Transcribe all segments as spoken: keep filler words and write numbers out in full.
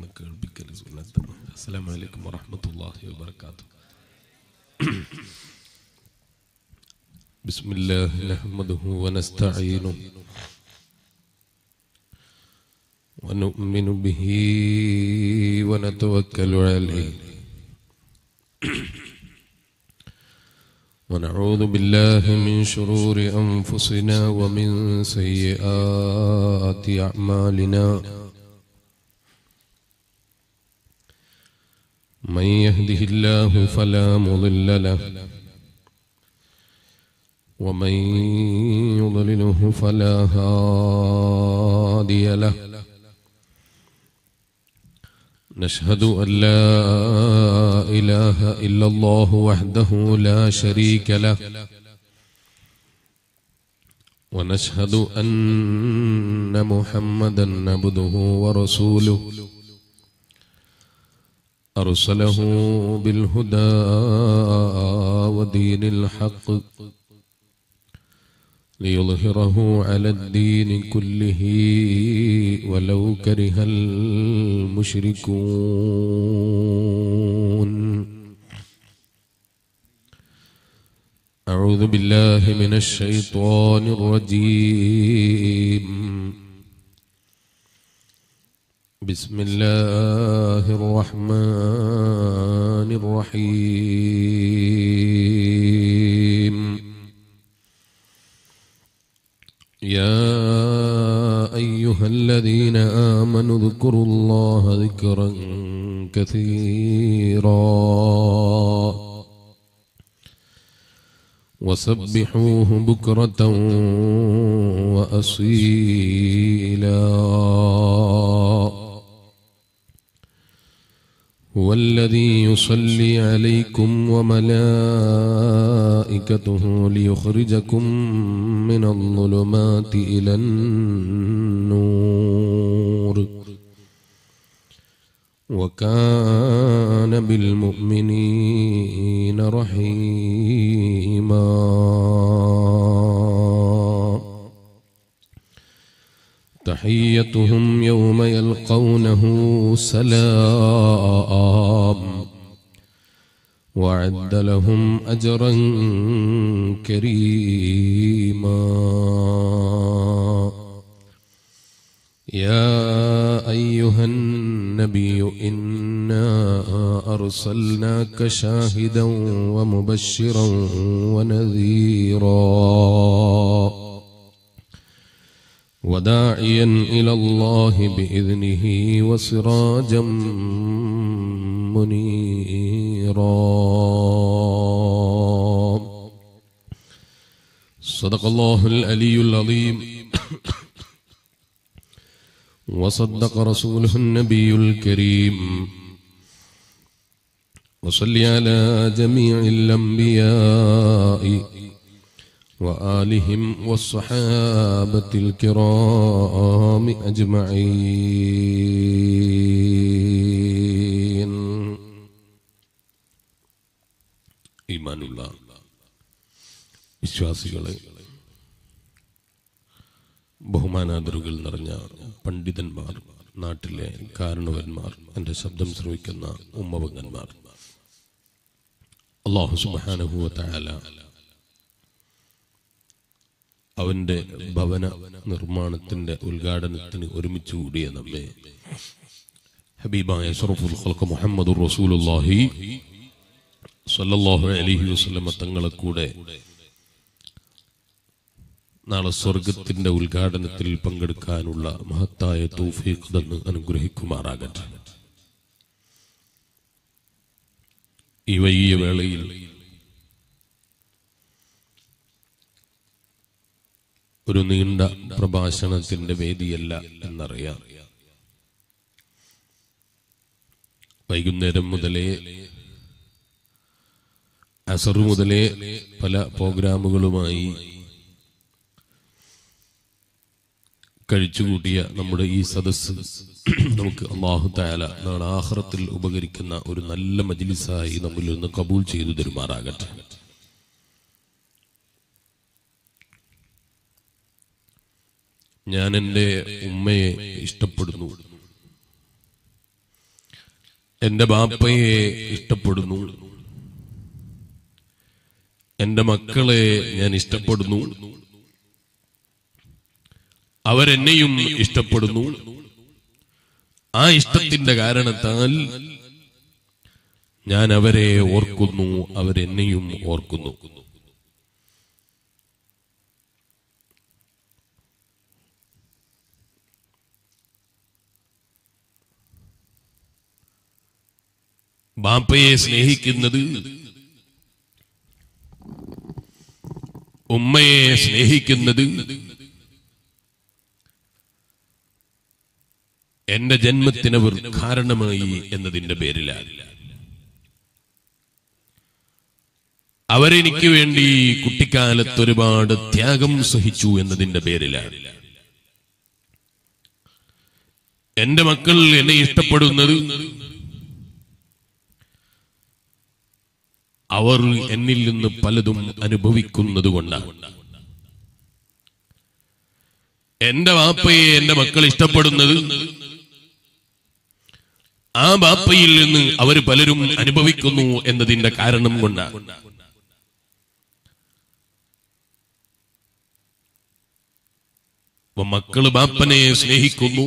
இருக்குன்னு கேள்விக்கிறது சுனத்து. அஸ்ஸலாமு அலைக்கும் வரஹ்மத்துல்லாஹி வபரகாத்து. பிஸ்மில்லாஹி நஹ்மதுஹு வ நஸ்தஈனுஹு வ நுஃமினு பிஹி வ நதவக்கலு அலைஹி ونعوذ بالله من شرور أنفسنا ومن سيئات أعمالنا من يهده الله فلا مضل له ومن يضلله فلا هادي له نشهد أن لا إله إلا الله وحده لا شريك له ونشهد أن محمدا عبده ورسوله أرسله بالهدى ودين الحق ليظهره على الدين كله ولو كره المشركون. أعوذ بالله من الشيطان الرجيم. بسم الله الرحمن الرحيم. يا أيها الذين آمنوا اذكروا الله ذكرا كثيرا وسبحوه بكرة وأصيلا. هو الذي يصلي عليكم وملائكته ليخرجكم من الظلمات إلى النور وكان بالمؤمنين رحيما. تحيتهم يوم يلقونه سلام وعد لهم أجرا كريما. يا أيها النبي إنا أرسلناك شاهدا ومبشرا ونذيرا وداعيا إلى الله بإذنه وسراجا منيرا. صدق الله العلي العظيم وصدق رسوله النبي الكريم. وصل على جميع الأنبياء وآلهم والصحابة الكرام أجمعين. إيمان الله വിശ്വാസികളെ, ബഹുമാനാദരവുകൾ നിറഞ്ഞ പണ്ഡിതന്മാർ, നാട്ടിലെ കാരണവന്മാർ, എൻ്റെ ശബ്ദം ശ്രവിക്കുന്ന ഉമ്മവങ്ങന്മാർ, അല്ലാഹു സുബ്ഹാനഹു വ തആല അവന്റെ ഭവന നിർമ്മാണത്തിന്റെ ഉദ്ഘാടനത്തിന് ഒരുമിച്ച് കൂടിയ നമ്മെ ഹബീബായ അഷ്റഫുൽ ഖൽഖ് മുഹമ്മദുർ റസൂലുള്ളാഹി സ്വല്ലല്ലാഹു അലൈഹി വസല്ലം തങ്ങളെ കൂടെ നാളെ സ്വർഗത്തിന്റെ ഉദ്ഘാടനത്തിൽ പങ്കെടുക്കാനുള്ള മഹത്തായ തൗഫീഖ് തന്ന് അനുഗ്രഹിക്കുമാറാകട്ടെ. ഈ വൈകിയ വേളയിൽ ഒരു നീണ്ട പ്രഭാഷണത്തിന്റെ വേദിയല്ല എന്നറിയാം. വൈകുന്നേരം മുതലേ, അസർ മുതലേ പല പ്രോഗ്രാമുകളുമായി കഴിച്ചുകൂട്ടിയ നമ്മുടെ ഈ സദസ്സ് നമുക്ക് അല്ലാഹു തആല നാളെ ആഖിറത്തിൽ ഉപകരിക്കുന്ന ഒരു നല്ല മജ്‌ലിസായി നമ്മിൽ നിന്ന് കബൂൽ ചെയ്തു തരുമാറാകട്ടെ. ഞാൻ എൻ്റെ ഉമ്മയെ ഇഷ്ടപ്പെടുന്നു, എന്റെ ബാപ്പയെ ഇഷ്ടപ്പെടുന്നു, എന്റെ മക്കളെ ഞാൻ ഇഷ്ടപ്പെടുന്നു, അവരെന്നെയും ഇഷ്ടപ്പെടുന്നു. ആ ഇഷ്ടത്തിന്റെ കാരണത്താൽ ഞാൻ അവരെ ഓർക്കുന്നു, അവരെന്നെയും ഓർക്കുന്നു. ബാപ്പയെ സ്നേഹിക്കുന്നത് ഉമ്മയെ സ്നേഹിക്കുന്നത് എന്റെ ജന്മത്തിനവർ കാരണമായി എന്നതിന്റെ പേരിലാണ്. അവരെനിക്ക് വേണ്ടി കുട്ടിക്കാലത്ത് ഒരുപാട് ത്യാഗം സഹിച്ചു എന്നതിന്റെ പേരിലാണ്. എന്റെ മക്കൾ എന്നെ ഇഷ്ടപ്പെടുന്നത് അവർ എന്നിൽ നിന്ന് പലതും അനുഭവിക്കുന്നത് കൊണ്ടാണ്. എന്റെ വാപ്പയെ എന്റെ മക്കൾ ഇഷ്ടപ്പെടുന്നത് ആ ബാപ്പയിൽ നിന്ന് അവർ പലരും അനുഭവിക്കുന്നു എന്നതിന്റെ കാരണം കൊണ്ടാണ്. മക്കള് ബാപ്പനെ സ്നേഹിക്കുന്നു,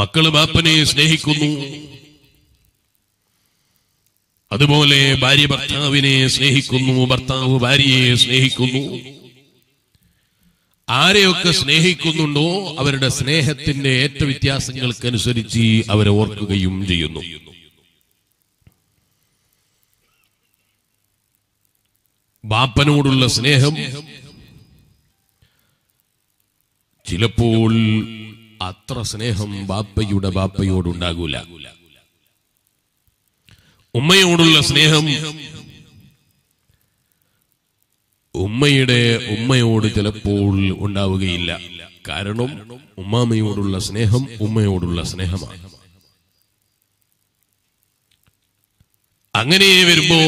മക്കള് ബാപ്പനെ സ്നേഹിക്കുന്നു, അതുപോലെ ഭാര്യ ഭർത്താവിനെ സ്നേഹിക്കുന്നു, ഭർത്താവ് ഭാര്യയെ സ്നേഹിക്കുന്നു. ആരെയൊക്കെ സ്നേഹിക്കുന്നുണ്ടോ അവരുടെ സ്നേഹത്തിന്റെ ഏറ്റവും വ്യത്യാസങ്ങൾക്കനുസരിച്ച് അവരെ ഓർക്കുകയും ചെയ്യുന്നു. ബാപ്പനോടുള്ള സ്നേഹം ചിലപ്പോൾ അത്ര സ്നേഹം ബാപ്പയുടെ ബാപ്പയോടുണ്ടാകൂല. ഉമ്മയോടുള്ള സ്നേഹം ഉമ്മയുടെ ഉമ്മയോട് ചിലപ്പോൾ ഉണ്ടാവുകയില്ല. കാരണം ഉമ്മാമയോടുള്ള സ്നേഹം ഉമ്മയോടുള്ള സ്നേഹമാണ്. അങ്ങനെ വരുമ്പോ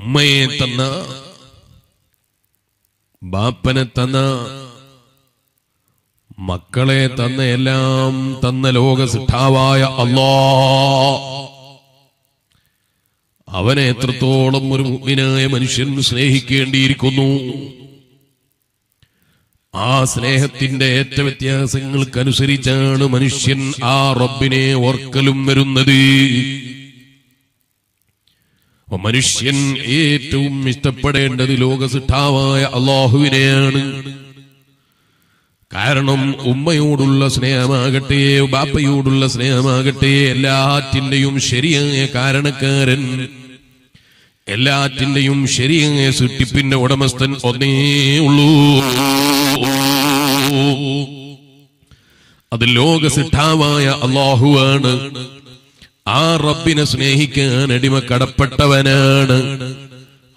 ഉമ്മയെ തന്ന ബാപ്പനെ തന്ന മക്കളെ തന്ന എല്ലാം തന്ന ലോക സിദ്ധാവായ അല്ലാഹ് അവനെ എത്രത്തോളം ഒരു മുഅ്മിനായ മനുഷ്യൻ സ്നേഹിക്കേണ്ടിയിരിക്കുന്നു. ആ സ്നേഹത്തിന്റെ ഏറ്റ വ്യത്യാസങ്ങൾക്കനുസരിച്ചാണ് മനുഷ്യൻ ആ റബ്ബിനെ ഓർക്കലും വരുന്നത്. മനുഷ്യൻ ഏറ്റവും ഇഷ്ടപ്പെടേണ്ടത് ലോകസിദ്ധാവായ അല്ലാഹുവിനെയാണ്. കാരണം ഉമ്മയോടുള്ള സ്നേഹമാകട്ടെ ബാപ്പയോടുള്ള സ്നേഹമാകട്ടെ എല്ലാറ്റിന്റെയും ശരിയായ കാരണക്കാരൻ, എല്ലാറ്റിന്റെയും ശരിയായ സൃഷ്ടിപ്പിന്റെ ഉടമസ്ഥൻ ഒന്നേ ഉള്ളൂ. അത് ലോകസിദ്ധാവായ അല്ലാഹുവാണ്. ആ റബ്ബിനെ സ്നേഹിക്കാൻ അടിമ കടപ്പെട്ടവനാണ്.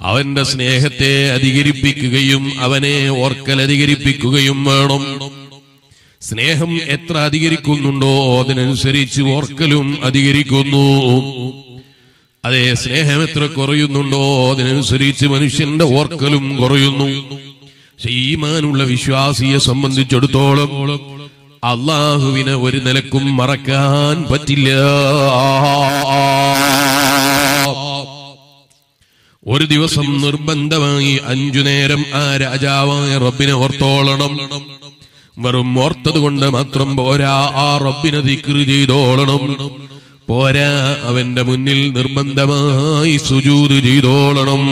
അവന്റെ സ്നേഹത്തെ അധികരിപ്പിക്കുകയും അവനെ ഓർക്കൽ അധികരിപ്പിക്കുകയും വേണം. സ്നേഹം എത്ര അധികരിക്കുന്നുണ്ടോ അതിനനുസരിച്ച് ഓർക്കലും അധികരിക്കുന്നു. അതേ സ്നേഹം എത്ര കുറയുന്നുണ്ടോ അതിനനുസരിച്ച് മനുഷ്യന്റെ ഓർക്കലും കുറയുന്നു. ഈമാനുള്ള വിശ്വാസിയെ സംബന്ധിച്ചിടത്തോളം അല്ലാഹുവിനെ ഒരു നിലക്കും മറക്കാൻ പറ്റില്ല. ഒരു ദിവസം നിർബന്ധമായി അഞ്ചു നേരം ആ രാജാവായ റബ്ബിനെ ഓർത്തോളണം. വെറും ഓർത്തത് കൊണ്ട് മാത്രം പോരാ, ആ റബ്ബിനെ ദിക്റ് ചെയ്തോളണം. പോരാ, അവന്റെ മുന്നിൽ നിർബന്ധമായി സുജൂദ് ചെയ്തോളണം.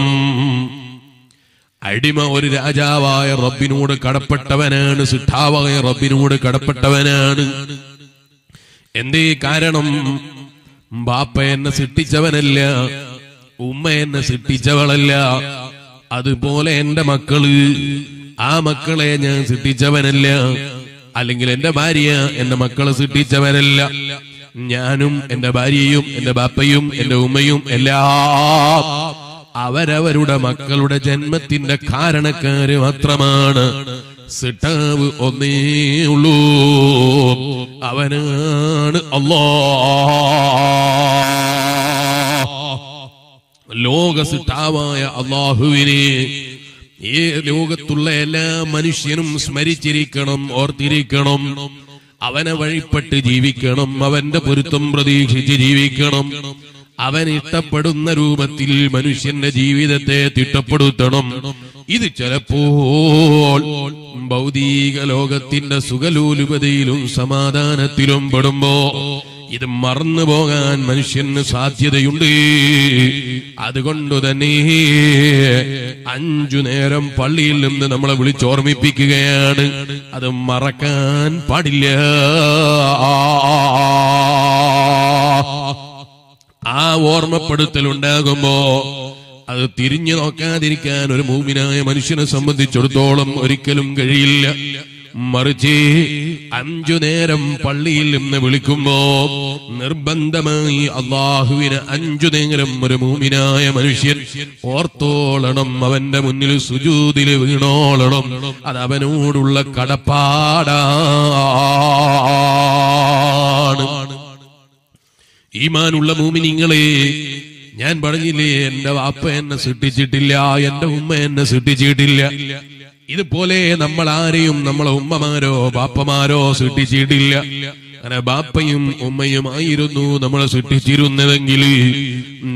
അടിമ ഒരു രാജാവായ റബ്ബിനോട് കടപ്പെട്ടവനാണ്, സിദ്ധാവായ റബ്ബിനോട് കടപ്പെട്ടവനാണ്. എന്തേ കാരണം? ബാപ്പ എന്നെ സൃഷ്ടിച്ചവനല്ല, ഉമ്മ എന്നെ സൃഷ്ടിച്ചവളല്ല, അതുപോലെ എന്റെ മക്കള് ആ മക്കളെ ഞാൻ സൃഷ്ടിച്ചവനല്ല, അല്ലെങ്കിൽ എന്റെ ഭാര്യ എന്റെ മക്കളെ സൃഷ്ടിച്ചവനല്ല. ഞാനും എന്റെ ഭാര്യയും എന്റെ ബാപ്പയും എന്റെ ഉമ്മയും എല്ലാം അവരവരുടെ മക്കളുടെ ജന്മത്തിന്റെ കാരണക്കാര് മാത്രമാണ്. സിട്ടാവ് ഒന്നേ ഉള്ളൂ, അവനാണ് അല്ലാഹ്. ലോക സിട്ടാവായ അല്ലാഹുവിനെ ഈ ലോകത്തുള്ള എല്ലാ മനുഷ്യനും സ്മരിച്ചിരിക്കണം, ഓർത്തിരിക്കണം. അവനെ വഴിപ്പെട്ട് ജീവിക്കണം, അവന്റെ പൊരുത്തം പ്രതീക്ഷിച്ച് ജീവിക്കണം, അവൻ ഇഷ്ടപ്പെടുന്ന രൂപത്തിൽ മനുഷ്യന്റെ ജീവിതത്തെ തിട്ടപ്പെടുത്തണം. ഇത് ചിലപ്പോൾ ഭൗതിക ലോകത്തിന്റെ സുഖലൂലുപതയിലും സമാധാനത്തിലും പെടുമ്പോ ഇത് മറന്നു പോകാൻ മനുഷ്യന് സാധ്യതയുണ്ട്. അതുകൊണ്ടു തന്നെ അഞ്ചു നേരം പള്ളിയിൽ നിന്ന് നമ്മളെ വിളിച്ചോർമ്മിപ്പിക്കുകയാണ്. അത് മറക്കാൻ പാടില്ല. ആ ഓർമ്മപ്പെടുത്തലുണ്ടാകുമ്പോ അത് തിരിഞ്ഞു നോക്കാതിരിക്കാൻ ഒരു മൂമിനായ മനുഷ്യനെ സംബന്ധിച്ചിടത്തോളം ഒരിക്കലും കഴിയില്ല. മറിച്ച് അഞ്ചു നേരം പള്ളിയിൽ നിന്ന് വിളിക്കുമ്പോ നിർബന്ധമായി അള്ളാഹുവിന് അഞ്ചു നേരം ഒരു മൂമിനായ മനുഷ്യൻ ഓർത്തോളണം, അവന്റെ മുന്നിൽ സുജൂദിൽ വീണോളണം. അത് അവനോടുള്ള കടപ്പാടാണ്. ഈമാനുള്ള മൂമിനിങ്ങളെ, ഞാൻ പറഞ്ഞില്ലേ, എന്റെ വാപ്പ എന്നെ സൃഷ്ടിച്ചിട്ടില്ല, എന്റെ ഉമ്മ എന്നെ സൃഷ്ടിച്ചിട്ടില്ല. ഇതുപോലെ നമ്മൾ ആരെയും നമ്മളെ ഉമ്മമാരോ ബാപ്പമാരോ സൃഷ്ടിച്ചിട്ടില്ല. അങ്ങനെ ബാപ്പയും ഉമ്മയുമായിരുന്നു നമ്മളെ സൃഷ്ടിച്ചിരുന്നതെങ്കിൽ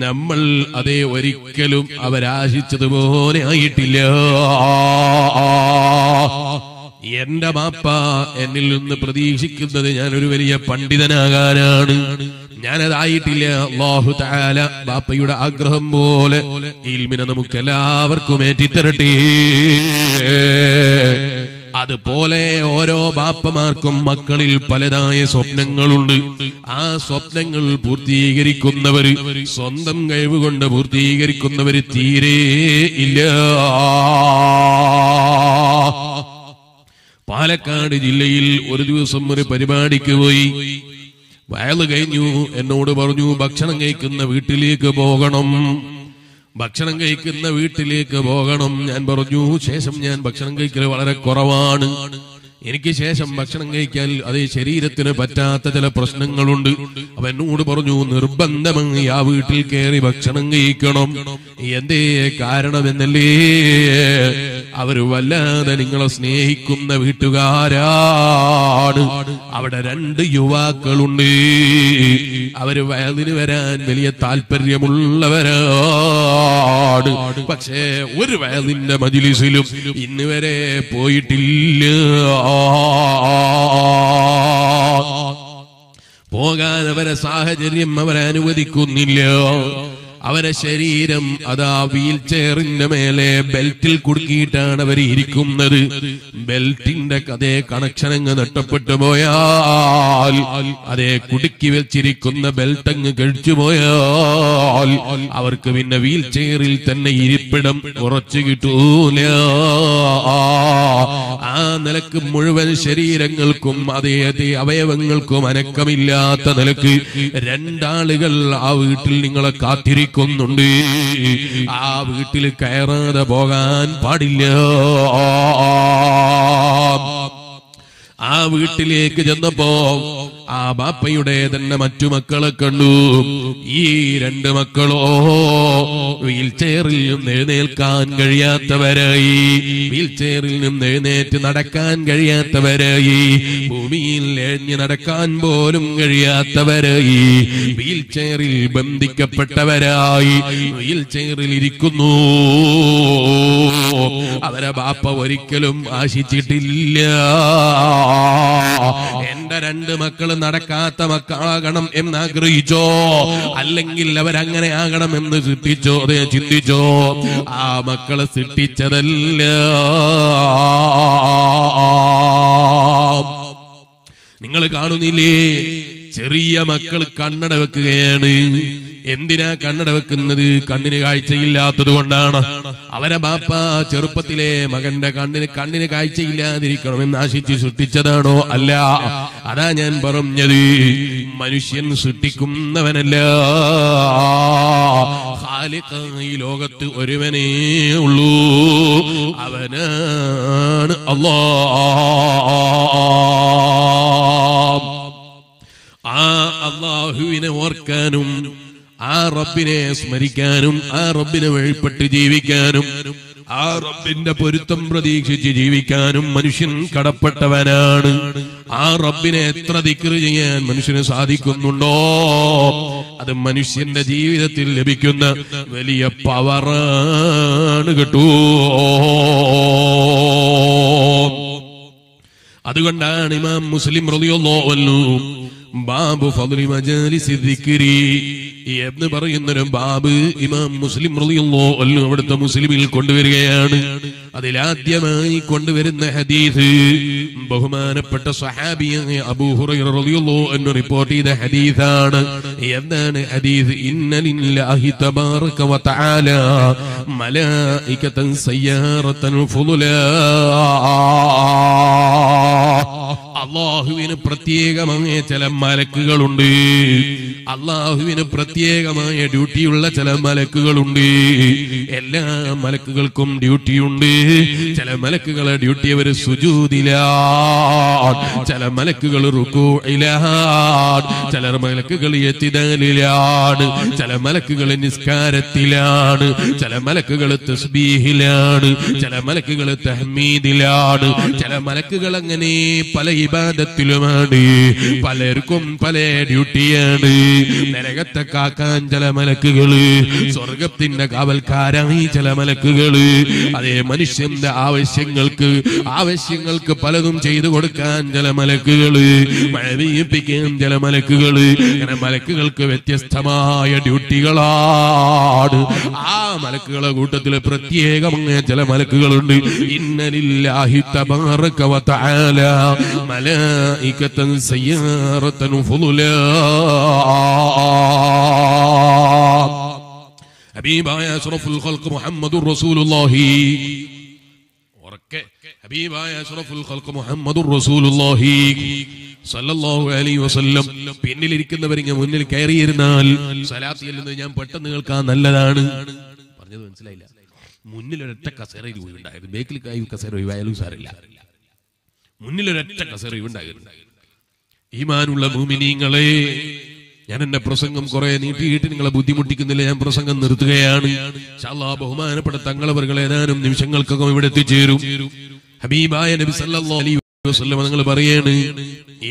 നമ്മൾ അതേ ഒരിക്കലും അവരാശിച്ചതുപോലെ ആയിട്ടില്ല. എന്റെ ബാപ്പ എന്നിൽ നിന്ന് പ്രതീക്ഷിക്കുന്നത് ഞാനൊരു വലിയ പണ്ഡിതനാകാനാണ്. ഞാനതായിട്ടില്ല. അല്ലാഹു തആല ബാപ്പയുടെ ആഗ്രഹം പോലെ ഇൽമിനെ നമുക്ക് എല്ലാവർക്കും ഏറ്റിത്തരട്ടെ. അതുപോലെ ഓരോ ബാപ്പമാർക്കും മക്കളിൽ പലതായ സ്വപ്നങ്ങളുണ്ട്. ആ സ്വപ്നങ്ങൾ പൂർത്തീകരിക്കുന്നവര്, സ്വന്തം കഴിവുകൊണ്ട് പൂർത്തീകരിക്കുന്നവര് തീരെ ഇല്ല. പാലക്കാട് ജില്ലയിൽ ഒരു ദിവസം ഒരു പരിപാടിക്ക് പോയി. വയല് കഴിഞ്ഞു. എന്നോട് പറഞ്ഞു, ഭക്ഷണം കഴിക്കുന്ന വീട്ടിലേക്ക് പോകണം, ഭക്ഷണം കഴിക്കുന്ന വീട്ടിലേക്ക് പോകണം. ഞാൻ പറഞ്ഞു, ശേഷം ഞാൻ ഭക്ഷണം കഴിക്കൽ വളരെ കുറവാണ്. എനിക്ക് ശേഷം ഭക്ഷണം കഴിക്കാൻ അതേ ശരീരത്തിന് പറ്റാത്ത ചില പ്രശ്നങ്ങളുണ്ട്. അപ്പൊ എന്നോട് പറഞ്ഞു, നിർബന്ധമായി ആ വീട്ടിൽ കയറി ഭക്ഷണം കഴിക്കണം. എന്തേ കാരണമെന്നല്ലേ, അവര് വല്ലാതെ നിങ്ങളെ സ്നേഹിക്കുന്ന വീട്ടുകാരാണ്. അവിടെ രണ്ട് യുവാക്കളുണ്ട്. അവര് വയലിന് വരാൻ വലിയ താല്പര്യമുള്ളവരാണ്. പക്ഷേ ഒരു വയലിന്റെ മജ്‌ലിസിലും ഇന്ന് വരെ പോയിട്ടില്ല. പോകാൻ അവരെ സാഹചര്യം അവരെ അനുവദിക്കുന്നില്ല. അവരെ ശരീരം അതാ വീൽ ചെയറിന്റെ മേലെ ബെൽറ്റിൽ കുടുക്കിയിട്ടാണ് അവർ ഇരിക്കുന്നത്. ബെൽറ്റിന്റെ അതേ കണക്ഷൻ അങ്ങ് നഷ്ടപ്പെട്ടു പോയാൽ, അതേ കുടുക്കി വെച്ചിരിക്കുന്ന ബെൽറ്റ് അങ്ങ് കഴിച്ചു പോയാൽ അവർക്ക് പിന്നെ വീൽ ചെയറിൽ തന്നെ ഇരിപ്പിടം കുറച്ചു കിട്ടൂല. ആ നിലക്ക് മുഴുവൻ ശരീരങ്ങൾക്കും അതേ അതേ അവയവങ്ങൾക്കും അനക്കമില്ലാത്ത നിലക്ക് രണ്ടാളുകൾ ആ വീട്ടിൽ നിങ്ങളെ കാത്തിരിക്കും. ആ വീട്ടിൽ കയറാതെ പോകാൻ പാടില്ല. ആ വീട്ടിലേക്ക് ചെന്നപ്പോ ആ ബാപ്പയുടെ തന്നെ മറ്റു മക്കളെ കണ്ടു. ഈ രണ്ട് മക്കളോ വീൽ ചെയറിൽ നിന്ന് എഴുന്നേൽക്കാൻ കഴിയാത്തവരായി, വീൽ ചെയറിൽ നിന്ന് എഴുന്നേറ്റ് നടക്കാൻ കഴിയാത്തവരായി, ഭൂമിയിൽ എഴുതി നടക്കാൻ പോലും കഴിയാത്തവരായി, വീൽ ചെയറിൽ ബന്ധിക്കപ്പെട്ടവരായി വീൽ ചെയറിൽ ഇരിക്കുന്നു. അവരെ ബാപ്പ ഒരിക്കലും ആശിച്ചിട്ടില്ല. എന്റെ രണ്ട് മക്കള് നടക്കാത്ത മക്കളാകണം എന്നാഗ്രഹിച്ചോ, അല്ലെങ്കിൽ അവരങ്ങനെ ആകണം എന്ന് ചിന്തിച്ചോ ചിന്തിച്ചോ ആ മക്കളെ സൃഷ്ടിച്ചതല്ല. നിങ്ങൾ കാണുന്നില്ലേ, ചെറിയ മക്കൾ കണ്ണട വെക്കുകയാണ്. എന്തിനാ കണ്ണട വെക്കുന്നത്? കണ്ണിന് കാഴ്ചയില്ലാത്തത് കൊണ്ടാണ്. അവരെ ബാപ്പ ചെറുപ്പത്തിലെ മകന്റെ കണ്ണിന് കണ്ണിന് കാഴ്ചയില്ലാതിരിക്കണമെന്ന് ആശിച്ച് സൃഷ്ടിച്ചതാണോ? അല്ല. അതാ ഞാൻ പറഞ്ഞത്, മനുഷ്യൻ സൃഷ്ടിക്കുന്നവനല്ല, ഖാലിഖായ ലോകത്ത് ഒരുവനേ ഉള്ളൂ, അവനാണ് അല്ലാഹ്. ആ അല്ലാഹുവിനെ ഓർക്കാനും ആ റബ്ബിനെ സ്മരിക്കാനും ആ റബ്ബിനെ വഴിപ്പെട്ട് ജീവിക്കാനും ആ Arabinda Puritam Pradikshi Jivikanum, Manushin Kadapatavanan, Arabin Tradikriyan, Manushin Sadikundo, Adam Manushin the Jivatil Lebikunda, Velia Pavaran Adugandan Imam Muslim Radiallahu Anhu. Babu Fadli Majalisi Dhikri Ibn Parayunna Babu Imam Muslim Radiyallahu Anhu Avadutha Muslimil Konduveriyanu Adil Adyamayi Konduverunna Hadith Bahumanappetta Sahabiyaye Abu Hurayra Radiyallahu Anhu report cheytha Hadithaanu Ennaanu Hadith Inna Lillahi Tabaraka wa Ta'ala Malaikatan Sayyaratan Fudula അല്ലാഹുവിനെ പ്രത്യേകമായ ചില മലക്കുകളുണ്ട് അല്ലാഹുവിനെ പ്രത്യേകമായ ഡ്യൂട്ടിയുള്ള ചില മലക്കുകളുണ്ട് എല്ലാ മലക്കുകൾക്കും ഡ്യൂട്ടിയുണ്ട് ചില മലക്കുകളെ duty അവർ സുജൂദിലാണ് ചില മലക്കുകൾ റുകൂഇലാണ് ചില മലക്കുകൾ ഇത്തിദാലിലാണ് ചില മലക്കുകൾ നിസ്കാരത്തിലാണ് ചില മലക്കുകൾ തസ്ബീഹിലാണ് ചില മലക്കുകൾ തഹ്മീദിലാണ് ചില മലക്കുകൾ അങ്ങനെ പല Tilamadi, Palercum Pale, Dutiani, Neregataka, Jalamalakuli, Sorgapin the Kavalkari, Jalamalakuli, Ade Manishim, the Awe Single Ku, Awe Single Kapaladum Jayakan, Jalamalakuli, Mavi became Jalamalakuli, and a Malakul Kuvetis Tama, a duty a lot. Ah, Malakula Guta de la Pratiega, Jalamalakuli, Inna Hitabaraka, what Allah. ملائكة سيارة فضلا حبيب يا أشرف الخلق محمد رسول الله حبيب يا أشرف الخلق محمد رسول الله Sallallahu Alaihi Wasallam, പിന്നിലിരിക്കുന്ന വരിങ്ങ മുന്നിൽ കയറിയിരുന്നാൽ സലാത്ത് ചൊല്ലുന്നത് ഞാൻ പെട്ടെന്ന് കേൾക്കാൻ നല്ലതാണ് പറഞ്ഞത് മനസ്സിലായില്ല മുന്നിൽ ഒരൊറ്റ കസേര ഇരിപ്പുണ്ടായിരുന്നു ബേക്കിൽ കൈ കസേര ഒഴിവായാലും സാറില്ല ഈമാനുള്ള മുഅ്മിനീങ്ങളെ ഞാൻ എന്റെ പ്രസംഗം കുറേ നീട്ടിയിട്ട് നിങ്ങളെ ബുദ്ധിമുട്ടിക്കുന്നില്ല ഞാൻ പ്രസംഗം നിർത്തുകയാണ് ഇൻഷാ അല്ലാഹ് ബഹുമാനപ്പെട്ട തങ്ങളവർകൾ ഏതാനും നിമിഷങ്ങൾക്കകം ഇവിടെ എത്തിച്ചേരും ഹബീബായ നബി സല്ലല്ലാഹു അലൈഹി വസല്ലം നിങ്ങൾ പറയാണ്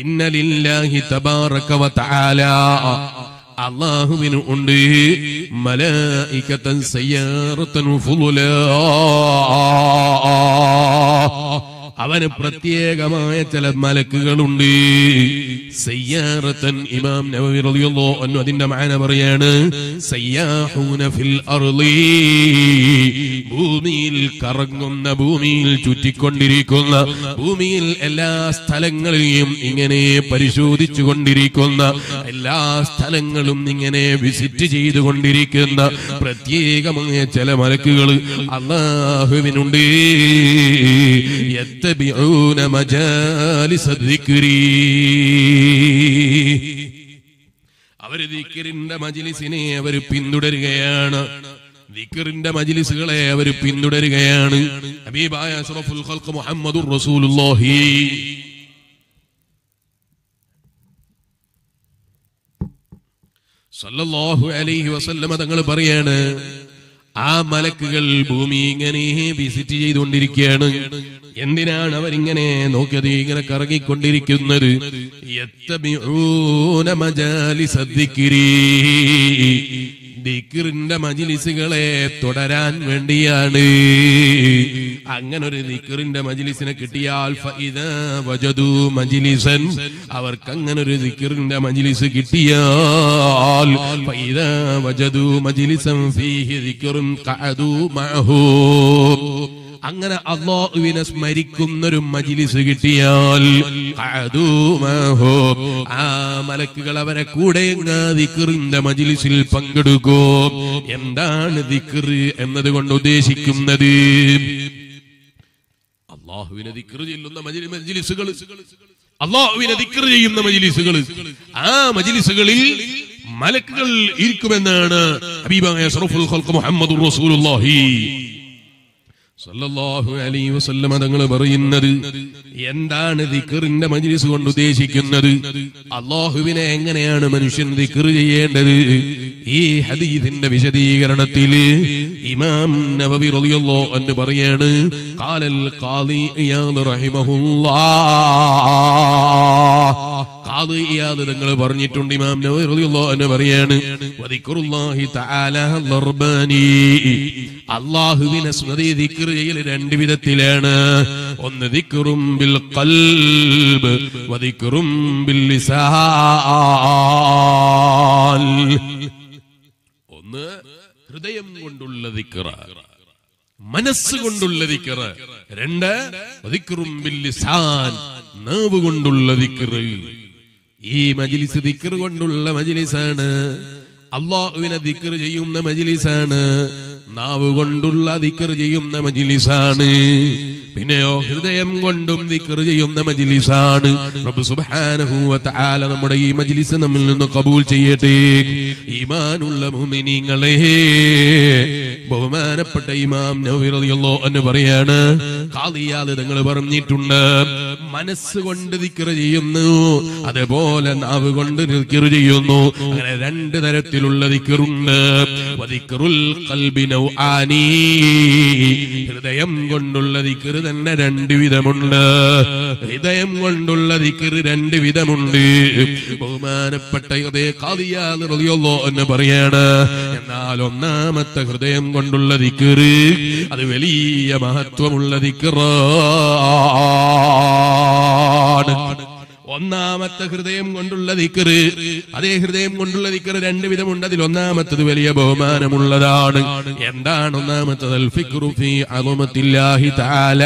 ഇന്ന ലില്ലാഹി തബാറക വ തആല അല്ലാഹുവിനു ഉണ്ട് മലായികതൻ സയ്യാറതൻ ഫുളലാ അവനെ പ്രത്യേകമായ ചില മലക്കുകളുണ്ട് സയ്യാറതൻ ഇമാം നവവി റളിയല്ലാഹു അൻഹു അതിന്റെ മഅന പറയാണ് സയ്യാഹൂന ഫിൽ അർളി ഭൂമിയിൽ കറങ്ങുന്ന ഭൂമിയിൽ ചുറ്റിക്കൊണ്ടിരിക്കുന്ന ഭൂമിയിൽ എല്ലാ സ്ഥലങ്ങളിലും ഇങ്ങനെ പരിശോധിച്ചു കൊണ്ടിരിക്കുന്ന എല്ലാ സ്ഥലങ്ങളും ഇങ്ങനെ വിസിറ്റ് ചെയ്തുകൊണ്ടിരിക്കുന്ന പ്രത്യേകമായ ചില മലക്കുകൾ അല്ലാഹുവിനുണ്ട് يتبعون مجالس الذكر അവര് ദിക്റിന്റെ മജ്‌ലിസിനെ അവര് പിന്തുടരുകയാണ് ദിക്റിന്റെ മജ്‌ലിസുകളെ അവര് പിന്തുടരുകയാണ് ഹബീബായ അഷ്റഫുൽ ഖൽഖ് മുഹമ്മദുർ റസൂലുള്ളാഹി സല്ലല്ലാഹു അലൈഹി വസല്ലം തങ്ങൾ പറയാണ് ആ മലക്കുകൾ ഭൂമി ഇങ്ങനെ വിസിറ്റ് ചെയ്തുകൊണ്ടിരിക്കുകയാണ് എന്തിനാണ് അവരിങ്ങനെ നോക്കിയത് ഇങ്ങനെ കറങ്ങിക്കൊണ്ടിരിക്കുന്നത് യത്തബിഊന മജാലിസ ദിക്രി ദിക്റിന്റെ മജ്‌ലിസുകളെ തുടരാൻ വേണ്ടിയാണ് അങ്ങനെ ഒരു ദിക്റിന്റെ മജ്‌ലിസിനെ കിട്ടിയാൽ ഫഇദാ വജദു മജ്‌ലിസൻ അവർക്ക് അങ്ങനെ ഒരു ദിക്റിന്റെ മജ്‌ലിസ് കിട്ടിയാൽ ഫഇദാ വജദു മജ്‌ലിസൻ ഫീഹി ദിക്റുൻ ഖഅദു മഅഹു അങ്ങനെ അല്ലാഹുവിനെ സ്മരിക്കുന്ന ഒരു മജ്‌ലിസ് കിട്ടിയാൽ ഖഅദു മഅഹു ആ മലക്കുകൾ അവരെ കൂടെ ദിക്റിന്റെ മജ്‌ലിസിൽ പങ്കെടുക്കും എന്താണ് ദിക്ർ എന്നതുകൊണ്ട് ഉദ്ദേശിക്കുന്നത് അല്ലാഹുവിനെ ദിക്ർ ചെയ്യുന്ന മജ്‌ലിസുകൾ അല്ലാഹുവിനെ ദിക്ർ ചെയ്യുന്ന മജ്‌ലിസുകൾ ആ മജ്‌ലിസുകളിൽ മലക്കുകൾ ഇരിക്കുമെന്നാണ് ഹബീബായ അഷ്റഫുൽ ഖൽഖ് മുഹമ്മദുർ റസൂലുള്ളാഹി സല്ലല്ലാഹു അലൈഹി വസല്ലമ തങ്ങൾ പറയുന്നത് എന്താണ് ദിക്റിന്റെ മജ്‌ലിസ് കൊണ്ട് ഉദ്ദേശിക്കുന്നത്? അല്ലാഹുവിനെ എങ്ങനെയാണ് മനുഷ്യൻ ദിക്ർ ചെയ്യേണ്ടത്? ഈ ഹദീസിന്റെ വിശദീകരണത്തിൽ ഇമാം നബവി റളിയല്ലാഹു അൻഹു പറയാണ്, ഖാലൽ ഖാദി ഇയാദ് റഹിമഹുല്ലാഹ്. ഖാദി ഇയാദ് തങ്ങൾ പറഞ്ഞിട്ടുണ്ട്, ഇമാം നബവി റളിയല്ലാഹു അൻഹു പറയാണ്, വദിക്റുല്ലാഹി തആല ദർബാനി. അല്ലാഹുവിനെ സ്മരി ദിക്ർ ചെയ്യൽ രണ്ട് വിധത്തിലാണ്. ഒന്ന് ദിക്റും ബിൽ ഖൽബ് വദിക്റും ബിൽ ലിസാൻ. ഒന്ന് ഹൃദയം കൊണ്ടുള്ള ദിക്ർ, മനസ്സുകൊണ്ടുള്ള ദിക്ർ. രണ്ട് വദിക്റും ബിൽ ലിസാൻ, നാവ് കൊണ്ടുള്ള ദിക്ർ. ഈ മജ്‌ലിസ് ദിക്ർ കൊണ്ടുള്ള മജ്‌ലിസാണ്, അല്ലാഹുവിനെ ദിക്ർ ചെയ്യുന്ന മജ്‌ലിസാണ്, നാവ് കൊണ്ടുള്ള ദിക്ർ ചെയ്യുന്ന മജ്‌ലിസാണ്, പിന്നെയോ ഹൃദയം കൊണ്ടും ദിക്ർ ചെയ്യുന്ന മജ്‌ലിസാണ്. റബ്ബ് സുബ്ഹാനഹു വ തആല നമ്മുടെ ഈ മജ്‌ലിസ് നമ്മിൽ നിന്ന് ഖബൂൽ ചെയ്യട്ടെ. ഈമാനുള്ള മുഅ്മിനീങ്ങളെ, ബഹുമാനപ്പെട്ട ഇമാം നവവി റളിയല്ലാഹു അൻഹു പറയാണ്, ഖാദിയാൽ തങ്ങൾ പറഞ്ഞിട്ടുണ്ട്, മനസ്സുകൊണ്ട് ദിക്ർ ചെയ്യുന്നു, അതുപോലെ നാവ് കൊണ്ട് ദിക്ർ ചെയ്യുന്നു. അങ്ങനെ രണ്ട് തരത്തിലുള്ള ദിക്റുണ്ട്. വദിക്റുൽ ഖൽബി നൗആനി, ഹൃദയം കൊണ്ടുള്ള ദിക്ർ തന്നെ രണ്ട് വിധമുണ്ട്. ഹൃദയം കൊണ്ടുള്ള ദിക്ർ രണ്ട് വിധമുണ്ട്. ബഹുമാനപ്പെട്ട ഖാദിയാൽ റളിയല്ലാഹു അൻഹു പറയാണ്, എന്നാൽ ഒന്നാമത്തെ ഹൃദയം കൊണ്ടുള്ള ദിക്ർ അത് വലിയ മഹത്വമുള്ള ദിക്റാണ്. ഒന്നാമത്തെ ഹൃദയം കൊണ്ടുള്ള ദിക്ർ, അതേ ഹൃദയം കൊണ്ടുള്ള ദിക്ർ രണ്ട് വിധമുണ്ട്. അതിൽ ഒന്നാമത്തത് വലിയ ബഹുമാനമുള്ളതാണ്. എന്താണ് ഒന്നാമത്തത്? അൽ ഫിക്റു ഫീ അളമത്തില്ലാഹി തആല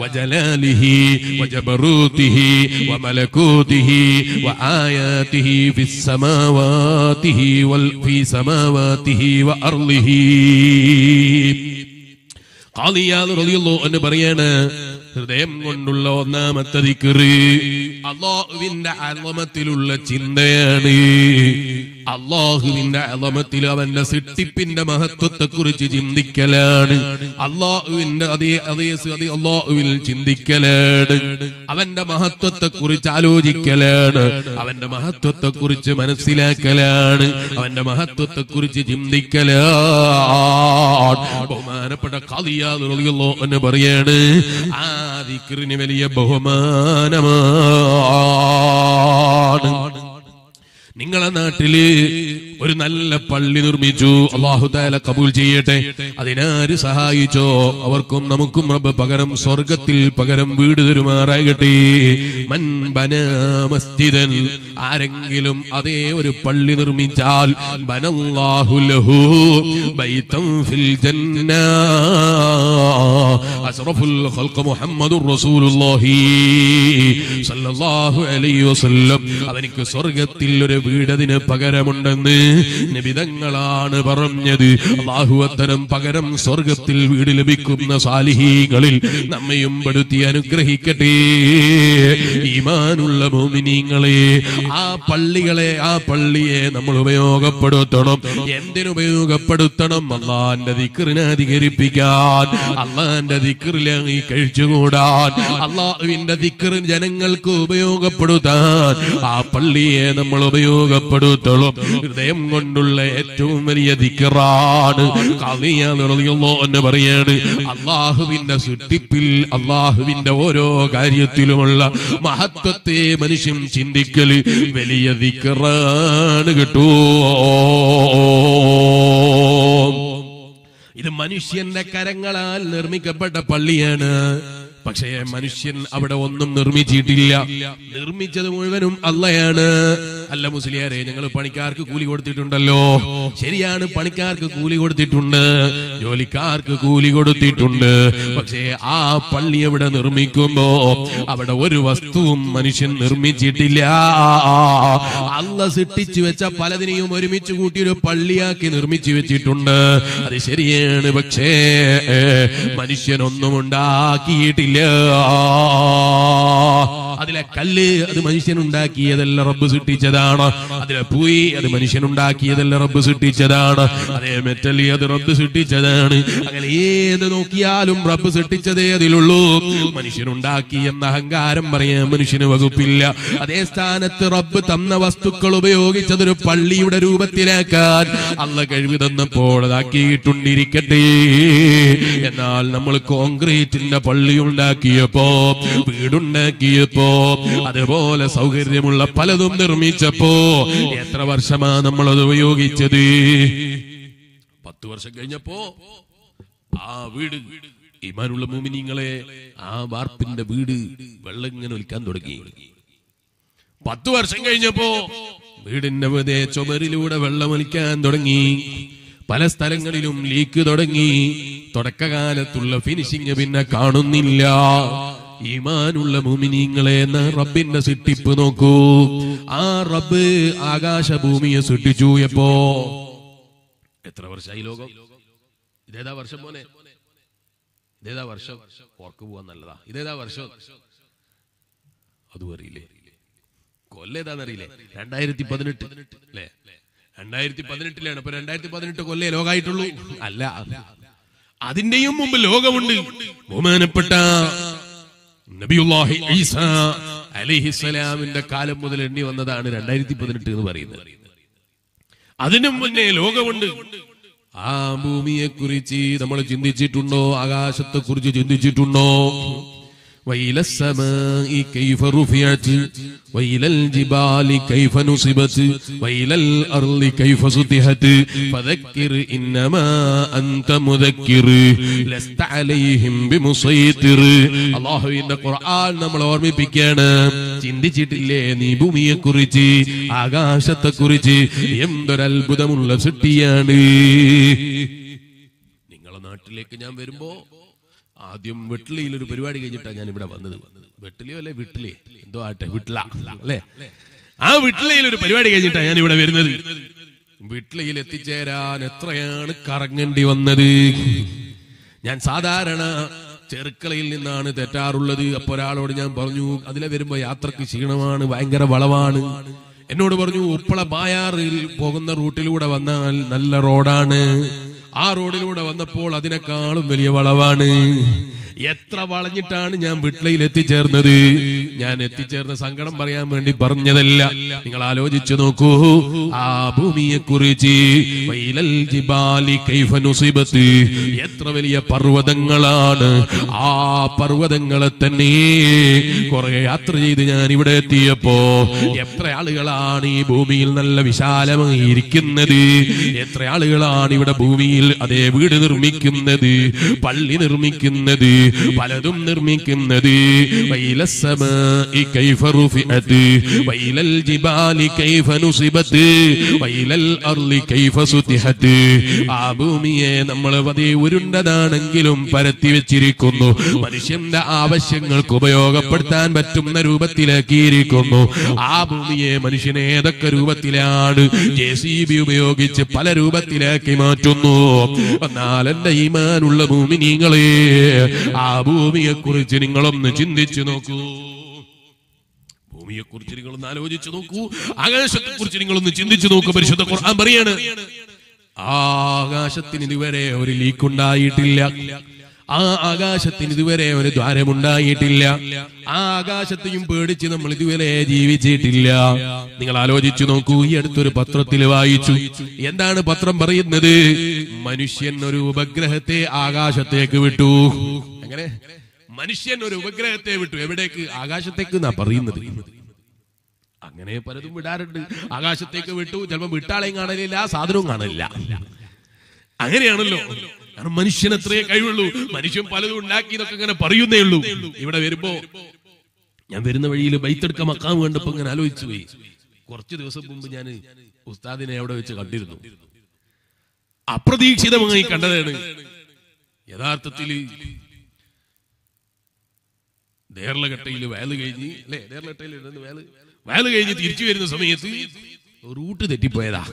വജലാലിഹി വജബറൂതിഹി വമലകൂതിഹി വആയാതിഹി ഫിസ്സമാവാതിഹി വൽ ഫീ സമാവാതിഹി വഅർളിഹി. ഖാദിയാൽ റളിയല്ലാഹു അൻഹു പറയാണ്, ഹൃദയം കൊണ്ടുള്ള ഒന്നാമത്തെ ദിക്ർ അല്ലാഹുവിന്റെ അളമത്തിലുള്ള ചിന്തയാണ്. അല്ലാഹുവിന്റെ അളമത്തിൽ അവന്റെ സൃഷ്ടിപ്പിന്റെ മഹത്വത്തെ കുറിച്ച് ചിന്തിക്കലാണ്. അല്ലാഹുവിന്റെ അതേ അതേ അതേ അല്ലാഹുവിൽ ചിന്തിക്കലാണ്. അവന്റെ മഹത്വത്തെ കുറിച്ച് ആലോചിക്കലാണ്. അവന്റെ മഹത്വത്തെ കുറിച്ച് മനസ്സിലാക്കലാണ്. അവന്റെ മഹത്വത്തെ കുറിച്ച് ചിന്തിക്കലാണ്. ബഹുമാനപ്പെട്ട ഖാദിയാൽ റളിയല്ലാഹു അൻഹു പറയാണ്, ആ ദിക്റിന് വലിയ ബഹുമാനമാണ്. നിങ്ങളെ നാട്ടില് ഒരു നല്ല പള്ളി നിർമ്മിച്ചു, അല്ലാഹു തആല ഖബൂൽ ചെയ്യട്ടെ. അതിനാര് സഹായിച്ചോ അവർക്കും നമുക്കും റബ്ബ് പകരം സ്വർഗത്തിൽ പകരം വീട് തരുമാറാകട്ടെ. മൻ ബനാ മസ്ജിദൻ, ആരെങ്കിലും അതേ ഒരു പള്ളി നിർമ്മിച്ചാൽ ബനല്ലാഹു ലഹു ബൈതൻ ഫിൽ ജന്ന. അസ്റഫുൽ ഖൽഖ് മുഹമ്മദുർ റസൂലുള്ളാഹി സല്ലല്ലാഹു അലൈഹി വസല്ലം, അവനിക്ക് സ്വർഗത്തിൽ ഒരു വീടതിന് പകരമുണ്ടെന്ന് നിബിധങ്ങളാണ് പറഞ്ഞത്. അല്ലാഹു അത്തരം പകരം സ്വർഗത്തിൽ വീട് ലഭിക്കുന്ന സാലിഹീകളിൽ നമ്മയും പെടുത്തി അനുഗ്രഹിക്കട്ടെ. ഈമാനുള്ള മോമിനീങ്ങളെ, ആ പള്ളികളെ ആ പള്ളിയെ നമ്മൾ ഉപയോഗപ്പെടുത്തണം. എന്തിനുപയോഗപ്പെടുത്തണം? അല്ലാന്റെ ദിക്റിനെ അധികരിപ്പിക്കാൻ, അല്ലാന്റെ ദിക്റിലായി കഴിച്ചുകൂടാൻ, അല്ലാഹുവിന്റെ ദിക്ർ ജനങ്ങൾക്ക് ഉപയോഗപ്പെടുത്താൻ ആ പള്ളിയെ നമ്മൾ ഉപയോഗപ്പെടുത്തണം. ഹൃദയം കൊണ്ടുള്ള ഏറ്റവും വലിയ ദിക്റാണ്. അല്ലാഹുവിന്റെ സൃഷ്ടിപ്പിൽ അല്ലാഹുവിന്റെ ഓരോ കാര്യത്തിലുമുള്ള മഹത്വത്തെ മനുഷ്യൻ ചിന്തിക്കല് വലിയ ദിക്റാണ്. കേട്ടോ, ഇത് മനുഷ്യന്റെ കരങ്ങളാൽ നിർമ്മിക്കപ്പെട്ട പള്ളിയാണ്. പക്ഷേ മനുഷ്യൻ അവിടെ ഒന്നും നിർമ്മിച്ചിട്ടില്ല. നിർമ്മിച്ചത് മുഴുവനും അള്ളയാണ്. അല്ല മുസ്ലിയാരെ, ഞങ്ങൾ പണിക്കാർക്ക് കൂലി കൊടുത്തിട്ടുണ്ടല്ലോ. ശരിയാണ്, പണിക്കാർക്ക് കൂലി കൊടുത്തിട്ടുണ്ട്, ജോലിക്കാർക്ക് കൂലി കൊടുത്തിട്ടുണ്ട്. പക്ഷേ ആ പള്ളി അവിടെ നിർമ്മിക്കുമ്പോ അവിടെ ഒരു വസ്തുവും മനുഷ്യൻ നിർമ്മിച്ചിട്ടില്ല. അള്ള സൃഷ്ടിച്ചു വെച്ച പലതിനെയും ഒരുമിച്ച് കൂട്ടി ഒരു പള്ളിയാക്കി നിർമ്മിച്ചു വെച്ചിട്ടുണ്ട്. അത് ശരിയാണ്, പക്ഷേ മനുഷ്യനൊന്നും ഉണ്ടാക്കിയിട്ടില്ല. അതിലെ കല്ല് അത് മനുഷ്യനുണ്ടാക്കിയതല്ല, റബ്ബ് സൃഷ്ടിച്ചതാണ്. അതിലെ പൂയി അത് മനുഷ്യനുണ്ടാക്കിയതല്ല, റബ്ബ് സൃഷ്ടിച്ചതാണ്. അതേ മെറ്റൽ അത് റബ്ബ് സൃഷ്ടിച്ചതാണ്. അങ്ങനെ ഏത് നോക്കിയാലും റബ്ബ് സൃഷ്ടിച്ചതേ അതിലുള്ളൂ. മനുഷ്യനുണ്ടാക്കി എന്ന അഹങ്കാരം പറയാൻ മനുഷ്യന് വകുപ്പില്ല. അതേ സ്ഥാനത്ത് റബ്ബ് തന്ന വസ്തുക്കൾ ഉപയോഗിച്ചതൊരു പള്ളിയുടെ രൂപത്തിലാക്കാൻ അള്ള കഴിവ് തന്നപ്പോൾ അതാക്കിയിട്ടുണ്ടിരിക്കട്ടെ. എന്നാൽ നമ്മൾ കോൺക്രീറ്റിന്റെ പള്ളി ഉണ്ടാക്കിയപ്പോ, വീടുണ്ടാക്കിയപ്പോ, അതുപോലെ സൗകര്യമുള്ള പലതും നിർമ്മിച്ചപ്പോ എത്ര വർഷമാ നമ്മളത് ഉപയോഗിച്ചത്? പത്ത് വർഷം കഴിഞ്ഞപ്പോ ആ വീട്, ഈമാനുള്ള മുഅ്മിനീങ്ങളെ, ആ വാർപ്പിന്റെ വീട് വെള്ളം ഇങ്ങനെ ഒലിക്കാൻ തുടങ്ങി. പത്ത് വർഷം കഴിഞ്ഞപ്പോ വീടിന്റെ വെതേ ചുമരിലൂടെ വെള്ളമൊലിക്കാൻ തുടങ്ങി. പല സ്ഥലങ്ങളിലും ലീക്ക് തുടങ്ങി. തുടക്കകാലത്തുള്ള ഫിനിഷിങ് പിന്നെ കാണുന്നില്ല. ഈമാനുള്ള മുഅ്മിനീങ്ങളെ, റബ്ബിന്റെ സൃഷ്ടിപ്പ് നോക്കൂ. ആ റബ്ബ് ആകാശഭൂമിയെ സൃഷ്ടിച്ചു. എപ്പോ? എത്ര വർഷമായി ലോകം? ഇതേതാ വർഷം പോലെ? ഇതേതാ വർഷം? ഓർക്ക് പോവാൻ നല്ലതാ. ഇതേതാ വർഷം? അതും അറിയില്ലേ. കൊല്ലം ഏതാന്നറിയില്ലേ? രണ്ടായിരത്തി പതിനെട്ട് അല്ലേ? രണ്ടായിരത്തി പതിനെട്ടിലാണ്. അപ്പൊ രണ്ടായിരത്തി പതിനെട്ട് കൊല്ലേ ലോകമായിട്ടുള്ളൂ? അല്ല, അതിന്റെയും മുമ്പ് ലോകമുണ്ട്. ബഹുമാനപ്പെട്ട നബിയുല്ലാഹി ഈസാ അലൈഹിസ്സലാമിന്റെ കാലം മുതൽ എണ്ണി വന്നതാണ് രണ്ടായിരത്തി പതിനെട്ട് എന്ന് പറയുന്നത്. അതിനു മുന്നേ ലോകമുണ്ട്. ആ ഭൂമിയെ കുറിച്ച് നമ്മൾ ചിന്തിച്ചിട്ടുണ്ടോ? ആകാശത്തെ കുറിച്ച് ചിന്തിച്ചിട്ടുണ്ടോ? നമ്മൾ ഓർമ്മിപ്പിക്കാണ്. ചിന്തിച്ചിട്ടില്ലേ നീ ഭൂമിയെ കുറിച്ച്, ആകാശത്തെ കുറിച്ച്? എന്തൊരത്ഭുതമുള്ള സൃഷ്ടിയാണ്. നിങ്ങളുടെ നാട്ടിലേക്ക് ഞാൻ വരുമ്പോ ആദ്യം വെട്ടിലിയിൽ ഒരു പരിപാടി കഴിഞ്ഞിട്ടാണ് ഞാൻ ഇവിടെ വന്നത്. വെട്ടിലിയോ അല്ലെ വിട്ടിലേ എന്തോ ആട്ടെ, വിട്ടില അല്ലെ. ആ വിട്ടിലയിൽ ഒരു പരിപാടി കഴിഞ്ഞിട്ടാണ് ഞാൻ ഇവിടെ വരുന്നത്. വിട്ടിലയിൽ എത്തിച്ചേരാൻ എത്രയാണ് കറങ്ങേണ്ടി വന്നത്. ഞാൻ സാധാരണ ചെറുക്കളയിൽ നിന്നാണ് തെറ്റാറുള്ളത്. അപ്പൊ ഒരാളോട് ഞാൻ പറഞ്ഞു, അതിലെ വരുമ്പോ യാത്രക്ക് ക്ഷീണമാണ്, ഭയങ്കര വളവാണ്. എന്നോട് പറഞ്ഞു, ഉപ്പള ബായാറിൽ പോകുന്ന റൂട്ടിലൂടെ വന്നാൽ നല്ല റോഡാണ്. ആ റോഡിലൂടെ വന്നപ്പോൾ അതിനേക്കാളും വലിയ വളവാണ്. എത്ര വളഞ്ഞിട്ടാണ് ഞാൻ വിട്ടിലയിൽ എത്തിച്ചേർന്നത്. ഞാൻ എത്തിച്ചേർന്ന സങ്കടം പറയാൻ വേണ്ടി പറഞ്ഞതല്ല. നിങ്ങൾ ആലോചിച്ചു നോക്കൂ. ആ ഭൂമിയെ കുറിച്ച് എത്ര വലിയ പർവ്വതങ്ങളാണ്. ആ പർവ്വതങ്ങളെ തന്നെ കുറെ യാത്ര ചെയ്ത് ഞാൻ ഇവിടെ എത്തിയപ്പോ എത്ര ആളുകളാണ് ഈ ഭൂമിയിൽ നല്ല വിശാലമായി ഇരിക്കുന്നത്. എത്ര ആളുകളാണ് ഇവിടെ ഭൂമിയിൽ അതേ വീട് നിർമ്മിക്കുന്നത്, പള്ളി നിർമ്മിക്കുന്നത്, പലതും നിർമ്മിക്കുന്നത്. ആ ഭൂമിയെ നമ്മൾ അതേ ഉരുണ്ടതാണെങ്കിലും പരത്തി വെച്ചിരിക്കുന്നു. മനുഷ്യന്റെ ആവശ്യങ്ങൾക്ക് ഉപയോഗപ്പെടുത്താൻ പറ്റുന്ന രൂപത്തിലാക്കിയിരിക്കുന്നു. ആ ഭൂമിയെ മനുഷ്യൻ ഏതൊക്കെ രൂപത്തിലാണ് ജെ സി ബി ഉപയോഗിച്ച് പല രൂപത്തിലാക്കി മാറ്റുന്നു. എന്നാൽ എന്റെ ഈമാനുള്ള മുഅ്മിനീങ്ങളെ, ആ ഭൂമിയെ കുറിച്ച് നിങ്ങളൊന്ന് ചിന്തിച്ചു നോക്കൂ. ഭൂമിയെ കുറിച്ച് നിങ്ങളൊന്ന് ആലോചിച്ചു നോക്കൂ. ആകാശത്തെ കുറിച്ച് നിങ്ങളൊന്ന് ചിന്തിച്ചു നോക്കൂ. പരിശുദ്ധ ഖുർആൻ പറയാണ്, ആകാശത്തിന് ഇതുവരെ ഒരു ലീക്ക് ഉണ്ടായിട്ടില്ല. ആ ആകാശത്തിന് ഇതുവരെ ഒരു ദ്വാരമുണ്ടായിട്ടില്ല. ആ ആകാശത്തെയും പേടിച്ച് നമ്മൾ ഇതുവരെ ജീവിച്ചിട്ടില്ല. നിങ്ങൾ ആലോചിച്ചു നോക്കൂ. ഈ അടുത്തൊരു പത്രത്തിൽ വായിച്ചു. എന്താണ് പത്രം പറയുന്നത്? മനുഷ്യൻ ഒരു ഉപഗ്രഹത്തെ ആകാശത്തേക്ക് വിട്ടു. അങ്ങനെ മനുഷ്യൻ ഒരു ഉപഗ്രഹത്തെ വിട്ടു. എവിടേക്ക്? ആകാശത്തേക്ക് എന്നാ പറയുന്നത്. അങ്ങനെ പലതും വിടാറുണ്ട്. ആകാശത്തേക്ക് വിട്ടു. ചിലപ്പോൾ വിട്ടാളെയും കാണലില്ല, സാധനവും കാണലില്ല. അങ്ങനെയാണല്ലോ. കാരണം മനുഷ്യൻ അത്രയേ കഴിവുള്ളൂ. മനുഷ്യൻ പലതും ഉണ്ടാക്കി എന്നൊക്കെ ഇങ്ങനെ പറയുന്നേ ഉള്ളൂ. ഇവിടെ വരുമ്പോ ഞാൻ വരുന്ന വഴിയിൽ ബൈത്തെടുക്ക മക്കാം കണ്ടപ്പോ ഇങ്ങനെ ആലോചിച്ചു പോയി. കുറച്ചു ദിവസം മുമ്പ് ഞാൻ ഉസ്താദിനെ അവിടെ വെച്ച് കണ്ടിരുന്നു. അപ്രതീക്ഷിതമായി കണ്ടതാണ്. യഥാർത്ഥത്തിൽ ദേർലഘട്ടയിൽ വയല് കഴിഞ്ഞ് അല്ലെ, ദേർലഘട്ടയിൽ വയല് കഴിഞ്ഞ് തിരിച്ചു വരുന്ന സമയത്ത് റൂട്ട് തെറ്റിപ്പോയതാ.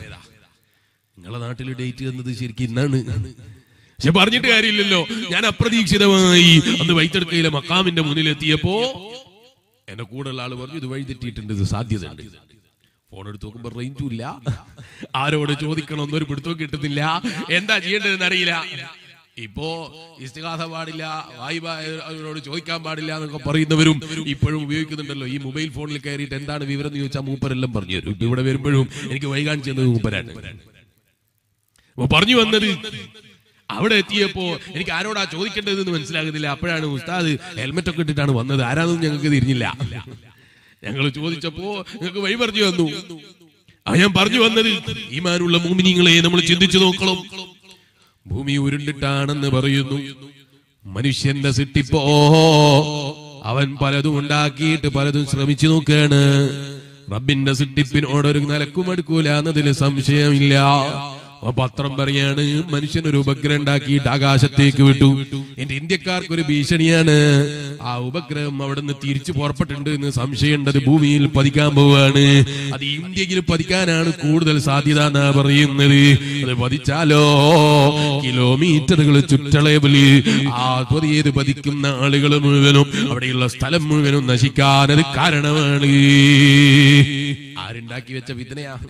നിങ്ങളെ നാട്ടിൽ ഡേറ്റ് തന്നത് ശരിക്കും ഇന്നാണ്. പക്ഷെ പറഞ്ഞിട്ട് കാര്യമില്ലല്ലോ. ഞാൻ അപ്രതീക്ഷിതമായി അന്ന് വൈത്തെടുക്കയിലെ മക്കാമിന്റെ മുന്നിലെത്തിയപ്പോ എന്നെ കൂടുതൽ ആള് പറഞ്ഞു ഇത് വഴിതെറ്റിയിട്ടുണ്ട്, ഇത് സാധ്യതയുണ്ട്. ഫോൺ എടുത്ത് നോക്കുമ്പോൾ റേഞ്ചും ഇല്ല, ആരോട് ചോദിക്കണമെന്നൊരു പിടുത്തവും കിട്ടുന്നില്ല, എന്താ ചെയ്യേണ്ടതെന്ന് അറിയില്ല. ഇപ്പോ ഇസ്തിഗാസ പാടില്ല, വായ്പ അവരോട് ചോദിക്കാൻ പാടില്ല എന്നൊക്കെ പറയുന്നവരും ഇപ്പോഴും ഉപയോഗിക്കുന്നുണ്ടല്ലോ. ഈ മൊബൈൽ ഫോണിൽ കയറിയിട്ട് എന്താണ് വിവരം എന്ന് ചോദിച്ചാൽ മൂപ്പരെല്ലാം പറഞ്ഞു തരും. ഇപ്പൊ ഇവിടെ വരുമ്പോഴും എനിക്ക് വൈകാൻ ചെയ്യുന്നത് മൂപ്പരാണ്. അപ്പൊ പറഞ്ഞു വന്നത്, അവിടെ എത്തിയപ്പോ എനിക്ക് ആരോടാ ചോദിക്കേണ്ടതെന്ന് മനസ്സിലാകുന്നില്ല. അപ്പോഴാണ് ഉസ്താദ് ഹെൽമെറ്റ് ഒക്കെ ഇട്ടിട്ടാണ് വന്നത്, ആരാന്നും ഞങ്ങൾക്ക് തിരിഞ്ഞില്ല. ഞങ്ങൾ ചോദിച്ചപ്പോ ഞങ്ങൾക്ക് വഴി പറഞ്ഞു വന്നു. ആ ഞാൻ പറഞ്ഞു വന്നത്, ഈമാനുള്ള മുഅ്മിനീങ്ങളെ നമ്മൾ ചിന്തിച്ചു നോക്കണം. ഭൂമി ഉരുണ്ടിട്ടാണെന്ന് പറയുന്നു, മനുഷ്യന്റെ സിട്ടിപ്പോ അവൻ പലതും ഉണ്ടാക്കിയിട്ട് പലതും ശ്രമിച്ചു നോക്കുകയാണ്. റബ്ബിന്റെ സിട്ടിപ്പിനോടൊരു നിലക്കും എടുക്കൂല എന്നതിൽ സംശയമില്ല. പത്രം പറയാണ്, മനുഷ്യനൊരു ഉപഗ്രഹം ഉണ്ടാക്കിയിട്ട് ആകാശത്തേക്ക് വിട്ടു, എന്റെ ഇന്ത്യക്കാർക്ക് ഒരു ഭീഷണിയാണ്. ആ ഉപഗ്രഹം അവിടെ നിന്ന് തിരിച്ചു പുറപ്പെട്ടിട്ടുണ്ട് എന്ന് സംശയമുണ്ടത് ഭൂമിയിൽ പതിക്കാൻ പോവാണ്. അത് ഇന്ത്യയിൽ പതിക്കാനാണ് കൂടുതൽ സാധ്യത എന്നാ പറയുന്നത്. അത് പതിച്ചാലോ കിലോമീറ്ററുകൾ ചുറ്റളവില് ആ ത്വരയേത് പതിക്കുന്ന ആളുകൾ മുഴുവനും അവിടെയുള്ള സ്ഥലം മുഴുവനും നശിക്കാനത് കാരണമാണ്. ആരുണ്ടാക്കി വെച്ച വിദ്നയാ ഒക്കെ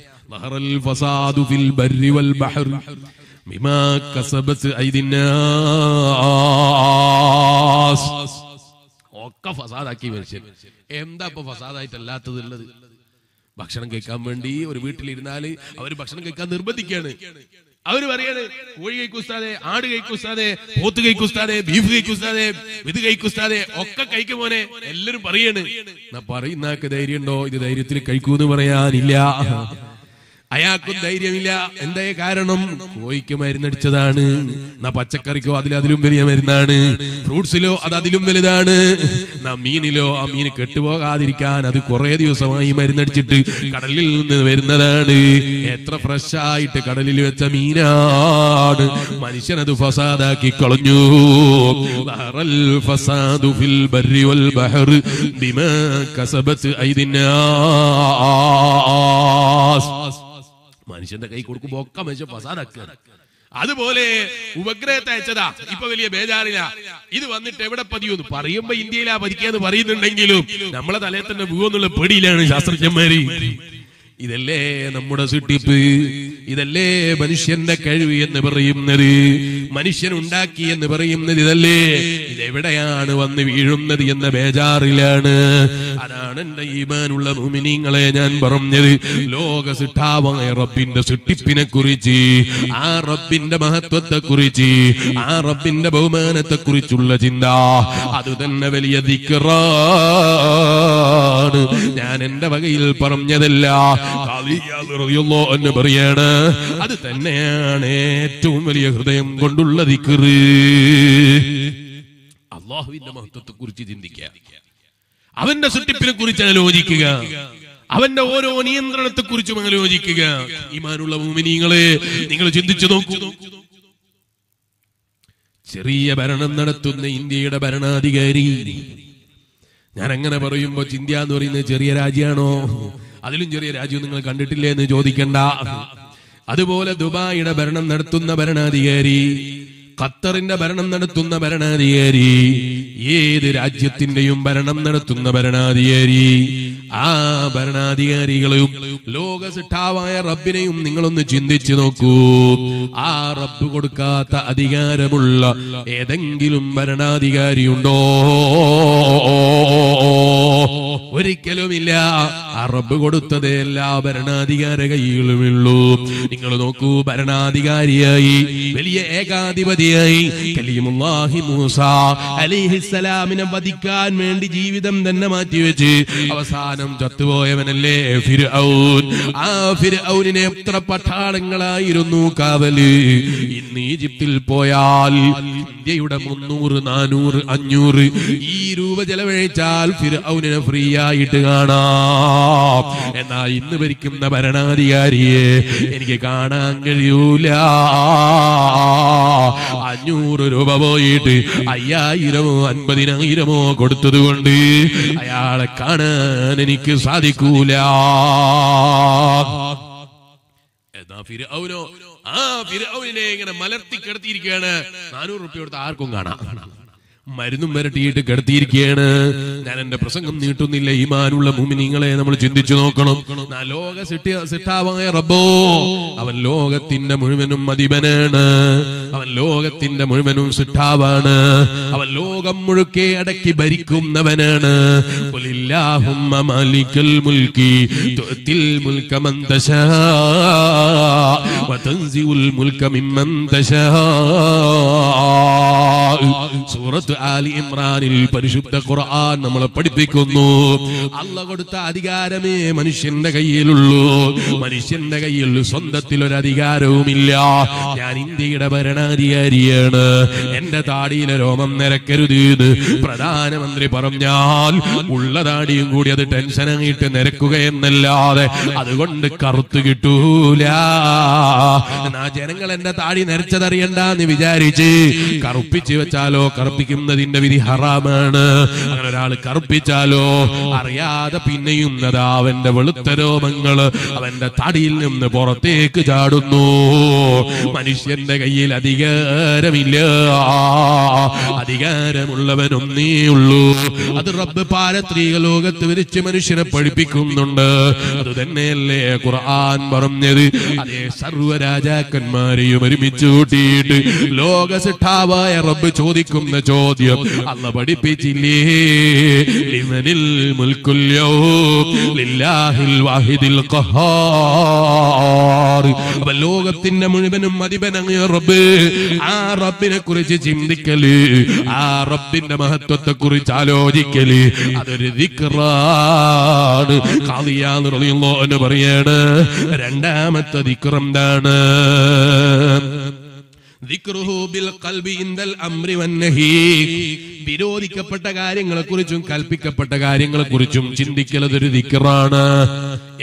ഫസാദാക്കി മനുഷ്യൻ. എന്താ ഇപ്പൊ ഫസാദായിട്ടല്ലാത്തതുള്ളത്? ഭക്ഷണം കഴിക്കാൻ വേണ്ടി ഒരു വീട്ടിലിരുന്നാല് അവര് ഭക്ഷണം കഴിക്കാൻ നിർബന്ധിക്കാണ്. അവര് പറയാണ്, കോഴി കഴിക്കുസ്താതെ, ആട് കഴിക്കുസ്താതെ, പോത്ത് കഴിക്കുസ്താതെ, ബീഫ് കഴിക്കുസ്താതെ, ഇത് കഴിക്കുസ്താതെ, ഒക്കെ കഴിക്കുമോനെ എല്ലാരും പറയാണ്. പറയുന്ന ആൾക്ക് ധൈര്യം ഉണ്ടോ ഇത് ധൈര്യത്തിൽ കഴിക്കൂന്ന് പറയാനില്ല? അയാൾക്കും ധൈര്യമില്ല. എന്താ കാരണം? കോഴിക്ക് മരുന്നടിച്ചതാണ്. എന്നാ പച്ചക്കറിക്കോ അതിലതിലും വലിയ മരുന്നാണ്. ഫ്രൂട്ട്സിലോ അത് അതിലും വലുതാണ്. എന്നാ മീനിലോ ആ മീൻ കെട്ടുപോകാതിരിക്കാൻ അത് കുറെ ദിവസമായി മരുന്നടിച്ചിട്ട് കടലിൽ നിന്ന് വരുന്നതാണ്. എത്ര ഫ്രഷായിട്ട് കടലിൽ വെച്ച മീനാണ്, മനുഷ്യനത് ഫസാദാക്കി കളഞ്ഞു. മനുഷ്യന്റെ കൈ കൊടുക്കുമ്പോ ഒക്കെ മനുഷ്യൻ ഫസാദാക്കാണ്. അതുപോലെ ഉപഗ്രഹത്തെ അയച്ചതാ, ഇപ്പൊ വലിയ ബേജാറില്ല, ഇത് വന്നിട്ട് എവിടെ പതിയൂന്ന് പറയുമ്പോ ഇന്ത്യയിലാ പതിക്കാന്ന് പറയുന്നുണ്ടെങ്കിലും നമ്മളെ തലയിൽ തന്നെ വീഴുന്നുള്ള പേടിയിലാണ് ശാസ്ത്രജ്ഞന്മാര്. ഇതല്ലേ നമ്മുടെ സിട്ടിപ്പ്, ഇതല്ലേ മനുഷ്യന്റെ കഴിവ് എന്ന് പറയുന്നത്, മനുഷ്യൻ ഉണ്ടാക്കി എന്ന് പറയുന്നത് ഇതല്ലേ? ഇതെവിടെയാണ് വന്ന് വീഴുന്നത് എന്ന ബേജാറിലാണ്. അതാണ് എന്റെ ഈമാനുള്ള മുഅ്മിനീങ്ങളെ ഞാൻ പറഞ്ഞത്, ലോക സിട്ടാവായ റബ്ബിന്റെ സിട്ടിപ്പിനെ കുറിച്ച്, ആ റബ്ബിന്റെ മഹത്വത്തെ കുറിച്ച്, ആ റബ്ബിന്റെ ബഹുമാനത്തെ കുറിച്ചുള്ള ചിന്ത. അത് തന്നെ വലിയ ദിക്റാണ്. ഞാൻ എന്റെ വകയിൽ പറഞ്ഞതല്ല, എന്ന് പറയാണ്. അത് തന്നെയാണ് ഏറ്റവും വലിയ ഹൃദയം കൊണ്ടുള്ള ദിക്റ്. അല്ലാഹുവിന്റെ മഹത്വത്തെ കുറിച്ച് ചിന്തിക്കുക, അവന്റെ സൃഷ്ടിപ്പിനെ കുറിച്ച് ആലോചിക്കുക, അവന്റെ ഓരോ നിയന്ത്രണത്തെ കുറിച്ചും ആലോചിക്കുക. ഈമാനുള്ള മുഅ്മിനീങ്ങളെ നിങ്ങൾ ചിന്തിച്ചു നോക്കൂ. ചെറിയ ഭരണം നടത്തുന്ന ഇന്ത്യയുടെ ഭരണാധികാരി, ഞാൻ അങ്ങനെ പറയുമ്പോ ചിന്ത എന്ന് പറയുന്നത് ചെറിയ രാജ്യമാണോ? അതിലും ചെറിയ രാജ്യം നിങ്ങൾ കണ്ടിട്ടില്ലേ എന്ന് ചോദിക്കണ്ട. അതുപോലെ ദുബായിയുടെ ഭരണം നടത്തുന്ന ഭരണാധികാരി, ഖത്തറിന്റെ ഭരണം നടത്തുന്ന ഭരണാധികാരി, ഏത് രാജ്യത്തിന്റെയും ഭരണം നടത്തുന്ന ഭരണാധികാരി, ആ ഭരണാധികാരികളെയും ലോക സിട്ടാവായ റബ്ബിനെയും നിങ്ങളൊന്ന് ചിന്തിച്ചു നോക്കൂ. ആ റബ്ബ് കൊടുക്കാത്ത അധികാരമുള്ള ഏതെങ്കിലും ഭരണാധികാരിയുണ്ടോ? ഒരിക്കലുമില്ല. ആ റബ്ബ് കൊടുത്തതേ എല്ലാ ഭരണാധികാര കൈകളുമുള്ളൂ. നിങ്ങൾ നോക്കൂ, ഭരണാധികാരിയായി വലിയ ഏകാധിപതിയായി കലീമുല്ലാഹി മൂസ അലൈഹിസ്സലാമിനെ വധിക്കാൻ വേണ്ടി ജീവിതം തന്നെ മാറ്റിവെച്ച് അവസാനം ചത്തുപോയവനല്ലേ ഫിർഔൻ. ആ ഫിർഔനിനെ എത്ര പട്ടാളങ്ങളായിരുന്നു കാവല്. ഇന്ന് ഈജിപ്തിൽ പോയാൽ ഇന്ത്യയുടെ മുന്നൂറ് നാനൂറ് അഞ്ഞൂറ് ഈ രൂപ ചെലവഴിച്ചാൽ ഫിർഔനിനെ ഫ്രീ ആയിട്ട് കാണാം. എന്നാ ഇന്ന് ഭരിക്കുന്ന ഭരണാധികാരിയെ എനിക്ക് കാണാൻ കഴിയൂല. അഞ്ഞൂറ് രൂപ പോയിട്ട് അയ്യായിരമോ അൻപതിനായിരമോ കൊടുത്തത് കൊണ്ട് അയാളെ കാണാൻ എനിക്ക് സാധിക്കൂല. എന്നാ ഫിർഔനോ ആ ഫിർഔനെ ഇങ്ങനെ മലർത്തി കിടത്തിയിരിക്കുകയാണ്. നാനൂറ് രൂപ കൊടുത്ത് ആർക്കും കാണാം, മരുന്നും വരട്ടിയിട്ട് കിടത്തിയിരിക്കുകയാണ്. ഞാൻ എന്റെ പ്രസംഗം നീട്ടുന്നില്ല. ഈമാനുള്ള മുഅ്മിനീങ്ങളെ നമ്മൾ ചിന്തിച്ചു നോക്കണം. ലോക സിട്ടാവായ റബ്ബോ, അവൻ ലോകത്തിന്റെ മുഴുവനും അധിപനാണ്. അവൻ ലോകത്തിന്റെ മുഴുവനും സിട്ടാവാണ്. അവൻ ലോകം മുഴുക്കെ അടക്കി ഭരിക്കുന്നവനാണ്. ഖുലില്ലാഹുമ്മ മാലിക്കുൽ മുൽക്കി തുഅത്തിൽ മുൽക മൻ തശാ വ തൻസിഉൽ മുൽക മിമ്മൻ തശാ. സൂറത്ത് ആലി ഇംറാനിൽ പരിശുദ്ധ ഖുർആൻ നമ്മളെ പഠിപ്പിക്കുന്നു, അല്ലാഹു കൊടുത്ത അധികാരമേ മനുഷ്യന്റെ കയ്യിലുള്ളൂ. മനുഷ്യന്റെ കയ്യിൽ സ്വന്തത്തിൽ ഒരു അധികാരവുമില്ല. ഞാൻ ഇന്ത്യയുടെ ഭരണാധികാരിയാണ്, എന്റെ താടിയിലെ രോമം നിരക്കരുത് പ്രധാനമന്ത്രി പറഞ്ഞാൽ ഉള്ള താടിയും കൂടി അത് ടെൻഷനായിട്ട് നിരക്കുക എന്നല്ലാതെ അതുകൊണ്ട് കറുത്തു കിട്ടൂല. ജനങ്ങൾ എന്റെ താടി നിരച്ചതറിയണ്ടെന്ന് വിചാരിച്ച് കറുപ്പിച്ച് വെച്ചാലോ കറുപ്പിക്കുന്നതിന്റെ വിധി ഹറാമാണ്. അങ്ങനെ ഒരാൾ കറുപ്പിച്ചാലോ അറിയാതെ പിന്നെയും അതാ അവന്റെ വെളുത്ത രോമങ്ങള് അവന്റെ താടിയിൽ നിന്ന് പുറത്തേക്ക് ചാടുന്നു. മനുഷ്യന്റെ കയ്യിൽ അധികാരമില്ല. അധികാരമുള്ളവനൊന്നേ ഉള്ളൂ, അത് റബ്ബ് പാരത്രീക ലോകത്ത് വിരിച്ച് മനുഷ്യനെ പഠിപ്പിക്കുന്നുണ്ട്. അത് തന്നെയല്ലേ ഖുർആൻ പറഞ്ഞത്. അതേ സർവ്വ രാജാക്കന്മാരെയും ഒരുമിച്ച് കൂട്ടിയിട്ട് ലോക സിട്ടാവായ റബ്ബ് ചോദിക്കുന്ന ചോദ്യം അല്ല പഠിപ്പിച്ചില്ലേ? ലിമനിൽ മുൽകുൽ യൗം ലില്ലാഹിൽ വാഹിദിൽ ഖഹാർ. അപ്പോൾ ലോകത്തിന്റെ മുഴുവനും അധിപനായ റബ്ബ്, ആ റബ്ബിനെ കുറിച്ച് ചിന്തിക്കല്, ആ റബ്ബിന്റെ മഹത്വത്തെ കുറിച്ച് ആലോചിക്കല് അതൊരു ദിക്റാണ്. ഖാദിയാൻ റളിയല്ലാഹു അൻഹു പറയാണ്, രണ്ടാമത്തെ ദിക്ർ എന്താണ്? വിരോധിക്കപ്പെട്ട കാര്യങ്ങളെ കുറിച്ചും കൽപ്പിക്കപ്പെട്ട കാര്യങ്ങളെ കുറിച്ചും ചിന്തിക്കലതൊരു ദിക്റാണ്.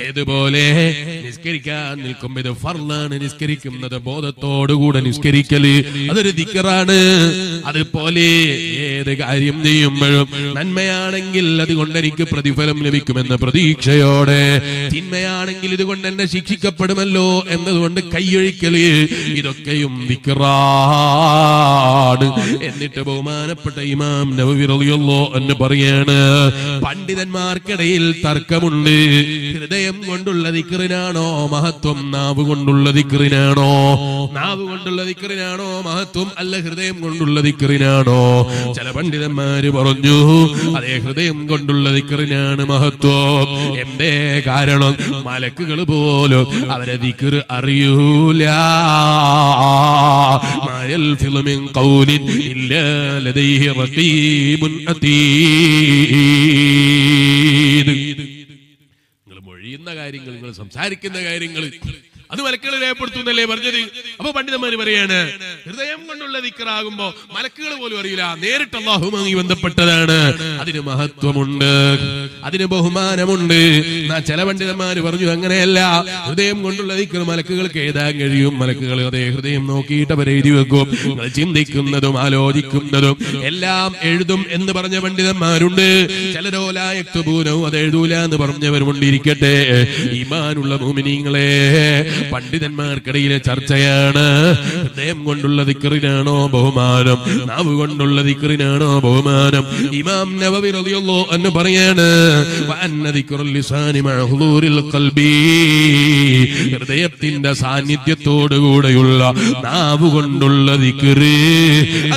ഏതുപോലെ നിസ്കരിക്കാൻ നിൽക്കുമ്പോ ഇത് ഫർളാണ് നിസ്കരിക്കുന്നത് ബോധത്തോടുകൂടെ നിസ്കരിക്കല് അതൊരു ദിക്റാണ്. അതുപോലെ ഏത് കാര്യം ചെയ്യുമ്പോഴും നന്മയാണെങ്കിൽ അതുകൊണ്ട് എനിക്ക് പ്രതിഫലം ലഭിക്കുമെന്ന പ്രതീക്ഷയോടെ, തിന്മയാണെങ്കിൽ ഇതുകൊണ്ട് എന്നെ ശിക്ഷിക്കപ്പെടുമല്ലോ എന്നതുകൊണ്ട് കൈയൊഴിക്കല് ഇതൊക്കെയും ദിക്റാണ്. എന്നിട്ട് ബഹുമാനപ്പെട്ട ഇമാം നവവി റളിയല്ലാഹു അൻഹു പറയാണ്, പണ്ഡിതന്മാർക്കിടയിൽ തർക്കമുണ്ട്, ഹൃദയ കൊണ്ടുള്ള ദിക്റിനാണോ മഹത്വം നാവ് കൊണ്ടുള്ള ദിക്റിനാണോ? നാവ് കൊണ്ടുള്ള ദിക്റിനാണോ മഹത്വം, അല്ല ഹൃദയം കൊണ്ടുള്ള ദിക്റിനാണോ? ചില പണ്ഡിതന്മാര് പറഞ്ഞു അതേ ഹൃദയം കൊണ്ടുള്ള ദിക്റിനാണ് മഹത്വം. എന്തേ കാരണം? മലക്കുകൾ പോലും അവരെ ദിക്ർ അറിയൂല. കാര്യങ്ങൾ നിങ്ങൾ സംസാരിക്കുന്ന കാര്യങ്ങൾ അത് മലക്കുകൾ രേഖപ്പെടുത്തുന്നല്ലേ പറഞ്ഞത്? അപ്പൊ പണ്ഡിതന്മാര് പറയാണ് ഹൃദയം കൊണ്ടുള്ള ദിക്റാകുമ്പോ മലക്കുകൾ പോലും അറിയില്ല, നേരിട്ട് അല്ലാഹുവുമായി ബന്ധപ്പെട്ടതാണ്, അതിന് മഹത്വമുണ്ട്, അതിന് ബഹുമാനമുണ്ട്. ചില പണ്ഡിതന്മാര് പറഞ്ഞു അങ്ങനെയല്ല, ഹൃദയം കൊണ്ടുള്ള ദിക്ർ മലക്കുകൾക്ക് എഴുതാൻ കഴിയും, മലക്കുകൾ അതേ ഹൃദയം നോക്കിയിട്ട് അവർ എഴുതി വെക്കും, ചിന്തിക്കുന്നതും ആലോചിക്കുന്നതും എല്ലാം എഴുതും എന്ന് പറഞ്ഞ പണ്ഡിതന്മാരുണ്ട്. ചിലരോ ലാ യക്തുബൂനഹു അത് എഴുതൂല എന്ന് പറഞ്ഞവരുകൊണ്ടിരിക്കട്ടെ. ഈമാനുള്ള മുഅ്മിനീങ്ങളെ, പണ്ഡിതന്മാർക്കിടയിലെ ചർച്ചയാണ്, ഹൃദയം കൊണ്ടുള്ള ദിക്റിനാണോ ബഹുമാനം, നാവ് കൊണ്ടുള്ള ദിക്റിനാണോ ബഹുമാനം? ഇമാം നവവി റളിയല്ലാഹു അൻഹു പറയാണ്, വഅന്ന ദിക്റുൽ ലിസാനി മഅ ഹുദൂരിൽ ഖൽബി, ഹൃദയത്തിന്റെ സാന്നിധ്യത്തോടു കൂടെയുള്ള നാവ് കൊണ്ടുള്ള ദിക്റ്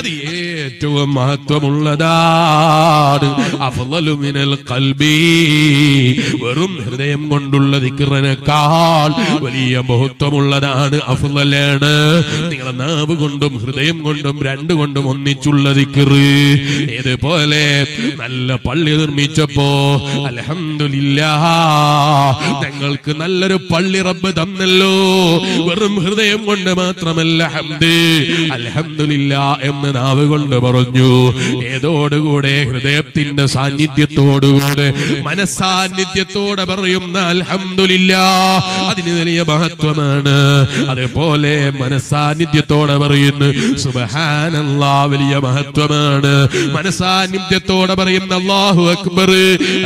അത് ഏറ്റവും മഹത്വമുള്ളതാണ്. അഫ്ളലു മിനൽ ഖൽബി, വെറും ഹൃദയം കൊണ്ടുള്ള ദിക്റിനേക്കാൾ വലിയ മഹത്വമുള്ളതാണ്, അഫ്ളലാണ്. നിങ്ങളെ നാവ് കൊണ്ടും ഹൃദയം കൊണ്ടും രണ്ടു കൊണ്ടും ഒന്നിച്ചുള്ള ദിക്ർ. ഇതുപോലെ നല്ല പള്ളി നിർമ്മിച്ചപ്പോ അൽഹംദുലില്ലാഹ് ഞങ്ങൾക്ക് നല്ലൊരു പള്ളി റബ്ബ് തന്നല്ലോ, വെറും ഹൃദയം കൊണ്ട് മാത്രമല്ല ഹംദ് അൽഹംദുലില്ലാഹ് എന്ന് നാവ് കൊണ്ട് പറഞ്ഞു, ഏതോടുകൂടെ ഹൃദയത്തിന്റെ സാന്നിധ്യത്തോടുകൂടെ മനസാന്നിധ്യത്തോടെ പറയുന്ന അൽഹംദുലില്ലാഹ് അതിന് വലിയ മഹത്വമാണ്. അതേപോലെ മനസാന്നിധ്യത്തോടെ പറയുന്നു സുബ്ഹാനല്ലാഹ് വലിയ മഹത്വമാണ്. മനസാന്നിധ്യത്തോടെ പറയുന്ന അല്ലാഹു അക്ബർ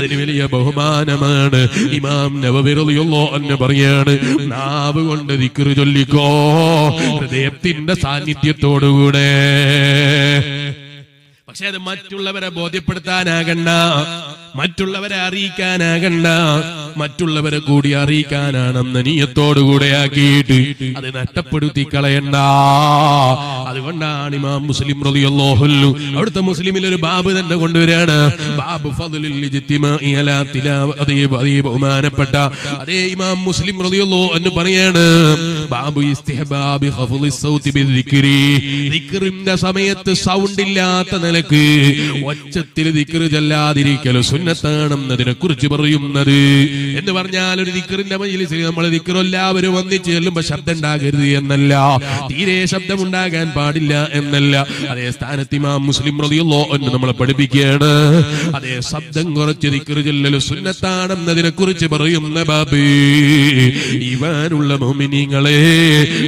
അതിന് വലിയ ബഹുമാനമാണ്. ഇമാം നവവി റളിയല്ലാഹു അൻഹു പറയാണ്, നാവ് കൊണ്ട് ദിക്ർ ചൊല്ലിക്കോ ഹൃദയത്തിന്റെ സാന്നിധ്യത്തോടുകൂടെ. പക്ഷേ അത് മറ്റുള്ളവരെ ബോധ്യപ്പെടുത്താനാകണ്ട, മറ്റുള്ളവരെ അറിയിക്കാനാകണ്ട, മറ്റുള്ളവരെ കൂടി അറിയിക്കാനാണെന്ന് നീയത്തോടുകൂടെ ആക്കിയിട്ട് അത് നഷ്ടപ്പെടുത്തി കളയണ്ട. അതുകൊണ്ടാണ് ഇമാം മുസ്ലിം റളിയല്ലാഹു അൻഹു അവിടുത്തെ മുസ്ലിമിൽ ഒരു ബാബ് തന്നെ കൊണ്ടുവരികയാണ്. ബാബ് ഫദ്ലുൽ ഇജ്തിമാഇ അലാ തിലാവതി ബഹുമാനപ്പെട്ട അതേ ഇമാം മുസ്ലിം റളിയല്ലാഹു അൻഹു പറയാണ്, ബാബു ഇസ്തിഹ്ബാബി ഖഫ്ളിസ് സൗതി ബിസിക്രി, ദിക്റിന്റെ സമയത്ത് സൗണ്ട് ഇല്ലാത്ത നിലക്ക് ഒച്ചത്തിൽ ദിക്ർ ചൊല്ലാതിരിക്കൽ സുന്നത്താണെന്നതിനെ കുറിച്ച് പറയുന്നത്. എന്ന് പറഞ്ഞാൽ ഒരു ദിക്റിന്റെ മജ്‌ലിസിൽ നമ്മൾ ദിക്ർ എല്ലാവരും ഒന്നിച്ച് ചെല്ലുമ്പോൾ ശബ്ദം ഉണ്ടാകരുത് എന്നല്ല, തീരെ ശബ്ദം ഉണ്ടാകാൻ പാടില്ല എന്നല്ല. അതേ സ്ഥാനത്ത് ഇമാം മുസ്ലിം റളിയല്ലാഹു അൻഹു നമ്മളെ പഠിപ്പിക്കുകയാണ്, അതേ ശബ്ദം കുറച്ച് ദിക്ർ ചൊല്ലൽ സുന്നത്താണെന്നതിനെ കുറിച്ച് പറയുന്ന ബാബി ഇവാനുള്ള മുഅ്മിനീങ്ങളെ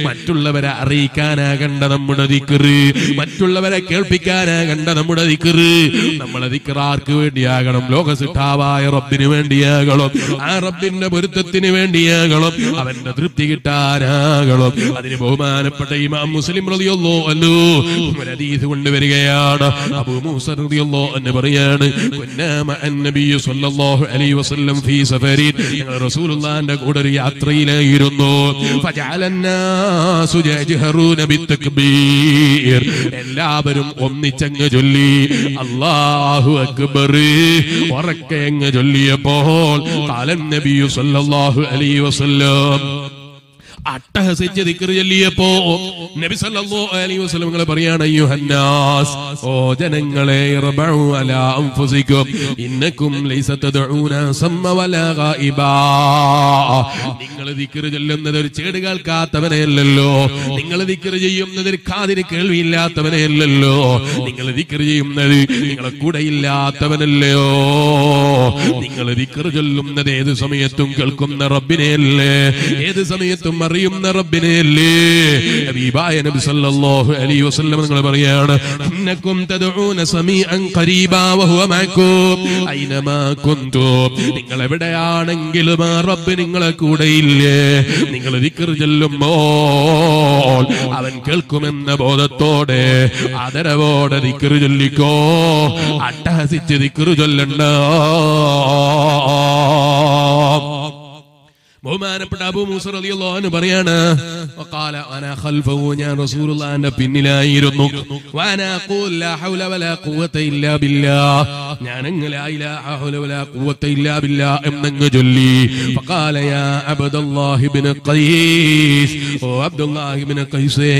മറ്റുള്ളവരെ അറിയിക്കാനാകണ്ട നമ്മുടെ ദിക്ർ, മറ്റുള്ളവരെ കേൾപ്പിക്കാനാകണ്ട നമ്മുടെ ദിക്ർ. നമ്മളെ ദിക്ർ ആർക്ക് വേണ്ടിയാകണം? ലോകസിട്ടാവായ റബ്ബിന് വേണ്ടിയാകണം, ആ റബ്ബിന്റെ പൊരുത്തത്തിന് വേണ്ടിയാകണം, അവന്റെ തൃപ്തി കിട്ടാനാകണം. അതിന് ബഹുമാനപ്പെട്ട ഇമാം മുസ്ലിം റളിയല്ലാഹു അൻഹു ഒരു ഹദീസ് കൊണ്ടുവരികയാണ്. അബൂ മൂസ റളിയല്ലാഹു അൻഹു പറയാണ്, കുന്നാ മഅൻ നബിയ്യ സ്വല്ലല്ലാഹു അലൈഹി വസല്ലം ഫീ സഫരീൻ, ഞങ്ങൾ റസൂലുള്ളാഹിന്റെ കൂടെ ഒരു യാത്രയിലായിരുന്നു. ഫജഅലന്നാസു യജ്ഹറൂന ബിത്തക്ബീർ, എല്ലാവരും ഒന്നിച്ചങ്ങ് ചൊല്ലി അല്ലാഹു അക്ബർ ഉറക്കെ അങ്ങ് ചൊല്ലിയപ്പോൾ ഖാല നബിയു സല്ലല്ലാഹു അലൈഹി വസല്ലം, അട്ടഹസിച്ച് ദിക്ർ ചൊല്ലിയപ്പോ നബി സല്ലല്ലാഹു അലൈഹി വസല്ലം ങ്ങളെ പറയാണ്, അയ്യുഹന്നാസ്, ഓ ജനങ്ങളെ, റബഉ അലാ അൻഫുസികും ഇന്നകും ലൈസ തദഊന സമ വലാ ഗായിബാ, നിങ്ങൾ ദിക്ർ ചൊല്ലുന്നത് ഒരു ചേട് കേൾക്കാത്തവനെയല്ലോ, നിങ്ങൾ ദിക്ർ ചെയ്യുന്നത് ഒരു കാതിന് കേൾവിയില്ലാത്തവനെയല്ലോ, നിങ്ങൾ ദിക്ർ ചെയ്യുന്നത് നിങ്ങളെ കൂടെ ഇല്ലാത്തവനല്ലയോ, നിങ്ങൾ ദിക്ർ ചൊല്ലുന്നത് ഏത് സമയത്തും കേൾക്കുന്ന റബ്ബിനെയല്ലേ, ഏത് സമയത്തും അറിയുന്ന റബ്ബിനെയല്ലേ. ഹബീബായ നബി സല്ലല്ലാഹു അലൈഹി വസല്ലം നിങ്ങൾ പറയാണ്, ഇന്നകും തദഊന സമീഅൻ ഖരീബാ വഹുവ മഅകും ഐനമാ കുൻതും, നിങ്ങൾ എവിടെയാണെങ്കിലും ആ റബ്ബ് നിങ്ങളെ കൂടെയില്ലേ, നിങ്ങൾ ദിക്ർ ചൊല്ലുമ്പോൾ അവൻ കേൾക്കുമെന്ന ബോധത്തോടെ ആദരവോടെ ദിക്ർ ചൊല്ലിക്കോ, അട്ടഹസിച്ച് ദിക്ർ ചൊല്ലണ്ട. ബഹുമാനപ്പെട്ട അബൂ മൂസ റളിയല്ലാഹു അൻഹു പറയാണ്, വഖാല അന ഖൽഫഹു, ഞാൻ റസൂലുള്ളാഹിന്റെ പിന്നിലായിരുന്നു. വന ഖുൽ ലാ ഹൗല വലാ ഖുവത ഇല്ലാ ബില്ലാഹ്, ഞാൻ അങ്ങ് ലാ ഇലാഹ ഹൗല വലാ ഖുവത ഇല്ലാ ബില്ലാഹ് എന്നങ്ങ് ചൊല്ലി. ഫഖാല യാ അബ്ദുല്ലാഹി ഇബ്നു ഖൈസ്, ഓ അബ്ദുല്ലാഹി ഇബ്നു ഖൈസേ,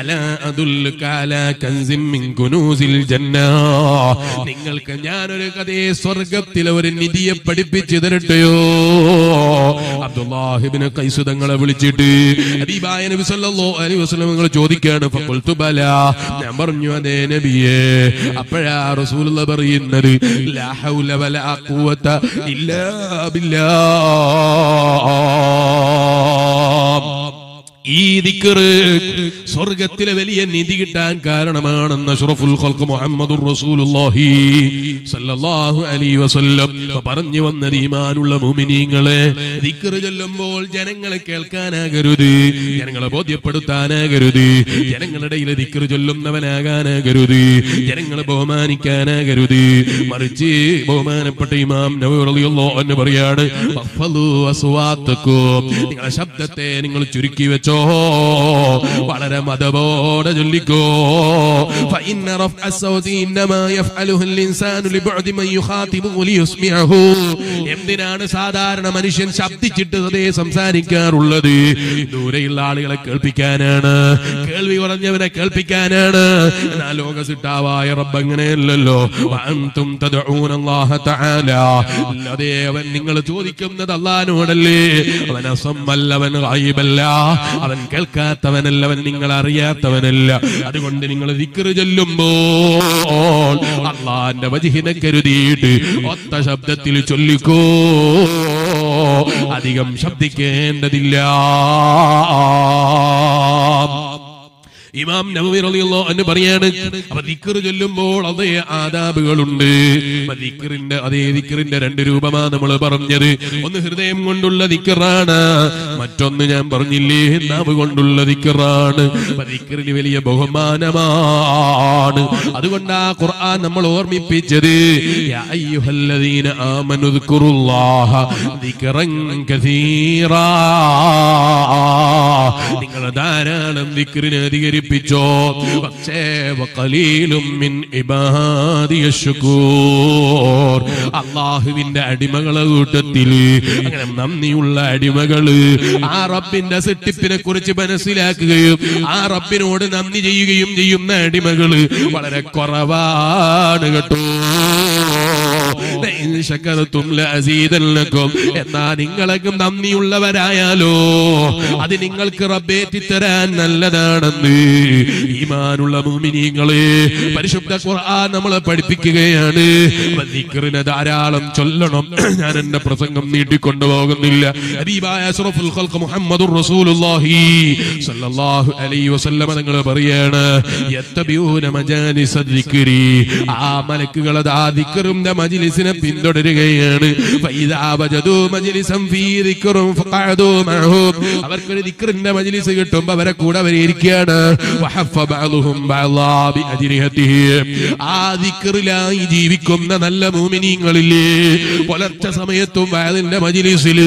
അലാ അദുല്ലുക അലാ കൻസിൻ മിൻ കുനൂസിൽ ജന്നഹ്, നിങ്ങൾക്ക് ഞാൻ ഒരു കഥയെ സ്വർഗ്ഗത്തിലെ ഒരു നിധിയെ പഠിപ്പിച്ചു തരട്ടെയോ. അബ്ദുല്ലാഹി ഇബ്നു ഖൈസ് തങ്ങളെ വിളിച്ചിട്ട് ഹബീബായ നബി സല്ലല്ലാഹു അലൈഹി വസല്ലം തങ്ങൾ ചോദിക്കുകയാണ്, ഫഖുൽതു ബലാ, ഞാൻ പറഞ്ഞു അതേ നബിയേ. അപ്പോഴാ റസൂലുള്ളാഹി പറയുന്നത്, ലാ ഹൗല വലാ ഖുവത ഇല്ലാ ബില്ലാഹ്, ഈ ദിക്ർ സ്വർഗത്തിലെ വലിയ നിധി കിട്ടാൻ കാരണമാണെന്ന് അഷ്റഫുൽ ഖൽഖ് മുഹമ്മദുർ റസൂലുള്ളാഹി സല്ലല്ലാഹു അലൈഹി വസല്ലം പറഞ്ഞു വന്ന ഈമാനുള്ള മുഅ്മിനീങ്ങളെ, ദിക്ർ ചൊല്ലുമ്പോൾ ജനങ്ങളെ കേൾക്കാനാകരുത്, ജനങ്ങളെ ബോധ്യപ്പെടുത്താനാകരുത്, ജനങ്ങളുടെ ഇടയിൽ ദിക്ർ ചൊല്ലുന്നവനാകാനാകരുത്, ജനങ്ങളെ ബഹുമാനിക്കാനാകരുത്. മറിച്ച് ബഹുമാനപ്പെട്ട ഇമാം നവവി റളിയല്ലാഹു അൻഹു പറയാണ്, വഖ്ഫലു അസ്വാതക്കും, നിങ്ങളുടെ ശബ്ദത്തെ നിങ്ങൾ ചുരുക്കി വെച്ചോ, വളരെ മദബോടെ ചൊല്ലിക്കോ. ഫഇന്ന റഫഅ സൗതി ഇന്നമാ യഫഅലുഹു അൽഇൻസാനു ലിബഅദി മൻ യുഖാതിബുഹു ലിയസ്മിഅഹു, എന്തിനാണ് സാധാരണ മനുഷ്യൻ ശബ്ദിച്ചിട്ട് അതേ സംസാരിക്കാറുള്ളത്? ദൂരെയുള്ള ആളുകളെ കേൾപ്പിക്കാനാണ്, കേൾവി കുറഞ്ഞവനെ കേൾപ്പിക്കാനാണ്. എന്നാൽ ലോകസിട്ടാവായ റബ്ബ് അങ്ങനെയല്ലല്ലോ. വഅൻതും തദഊന അല്ലാഹ തആല, അല്ലാതെ അവൻ നിങ്ങൾ ചോദിക്കുന്നത് അല്ലാഹുവോടല്ലേ. അവൻ അസമ്മല്ല, അവൻ ഗൈബല്ല, അവൻ കേൾക്കാത്തവനല്ല, അവൻ നിങ്ങൾ അറിയാത്തവനല്ല. അതുകൊണ്ട് നിങ്ങൾ ദിക്ർ ചൊല്ലുമ്പോൾ അല്ലാഹുവിന്റെ വജ്ഹിനെ കരുതിയിട്ട് ഒത്ത ശബ്ദത്തിൽ ചൊല്ലിക്കോ, അധികം ശബ്ദിക്കേണ്ടതില്ല. Imam Nawawi radhiyallahu anhu parayana appo zikr chollumbol adhe aadabugal undu appo zikrinne adhe zikrinne rendu roopama nammal paranjathu onnu hrudayam kondulla zikrana mattonnu njan paranjille naavu kondulla zikrana appo zikrinu veliya bahumanamana adukonna Quran nammal ormippichathu ya ayyuhalladheena amanu zkurullaha zikran katheera ningal dharalam zikrine അധികരിപ്പിച്ചോ പക്ഷേ അള്ളാഹുവിന്റെ അടിമകളെ കൂട്ടത്തിൽ അങ്ങനെ നന്ദിയുള്ള അടിമകള് ആ റബ്ബിന്റെ സെട്ടിപ്പിനെ കുറിച്ച് മനസ്സിലാക്കുകയും ആ റബ്ബിനോട് നന്ദി ചെയ്യുകയും ചെയ്യുന്ന അടിമകള് വളരെ കുറവാണ് കേട്ടോ. എന്നാ നിങ്ങളൊക്കെ നന്ദിയുള്ളവരായാലോ അത് നിങ്ങൾക്ക് റബ്ബേറ്റി തരാൻ നല്ലതാണെന്ന് ഈമാനുള്ള മുഅ്മിനീങ്ങളെ പരിശുദ്ധ ഖുർആൻ നമ്മളെ പഠിപ്പിക്കുകയാണ്. ദിക്റിനെ ധാരാളം ചൊല്ലണം. ഞാൻ എന്റെ പ്രസംഗം നീട്ടിക്കൊണ്ടുപോകുന്നില്ല. ഹബീബായ അഷ്റഫുൽ ഖൽഖ് മുഹമ്മദുർ റസൂലുള്ളാഹി സ്വല്ലല്ലാഹു അലൈഹി വസല്ലം നിങ്ങൾ പറയാണ് യതബിഊന മജാലിസ ദിക്രി, ആ മലക്കുകളെ ആ ദിക്റിന്റെ മജ്‌ലിസിനെ പിന്തുടരുകയാണ്. ഫൈദാ വജദൂ മജ്‌ലിസൻ ഫീ ദിക്റും ഫഖഅദൂ മഅഹു, അവർക്കൊരു ദിക്റിന്റെ മജ്‌ലിസ് കിട്ടുമ്പോൾ അവരെ കൂടെ അവർ ഇരിക്കുകയാണ്. വഹഫ ബഅദുഹും ബഅദാ ബിഅജ്രിഹതിഹി, ആ ദിക്റിലായി ജീവിക്കുന്ന നല്ല മുഅ്മിനീങ്ങളില്ലേ പുലർച്ചെ സമയത്തും വഅദിന്റെ മജ്‌ലിസിൽ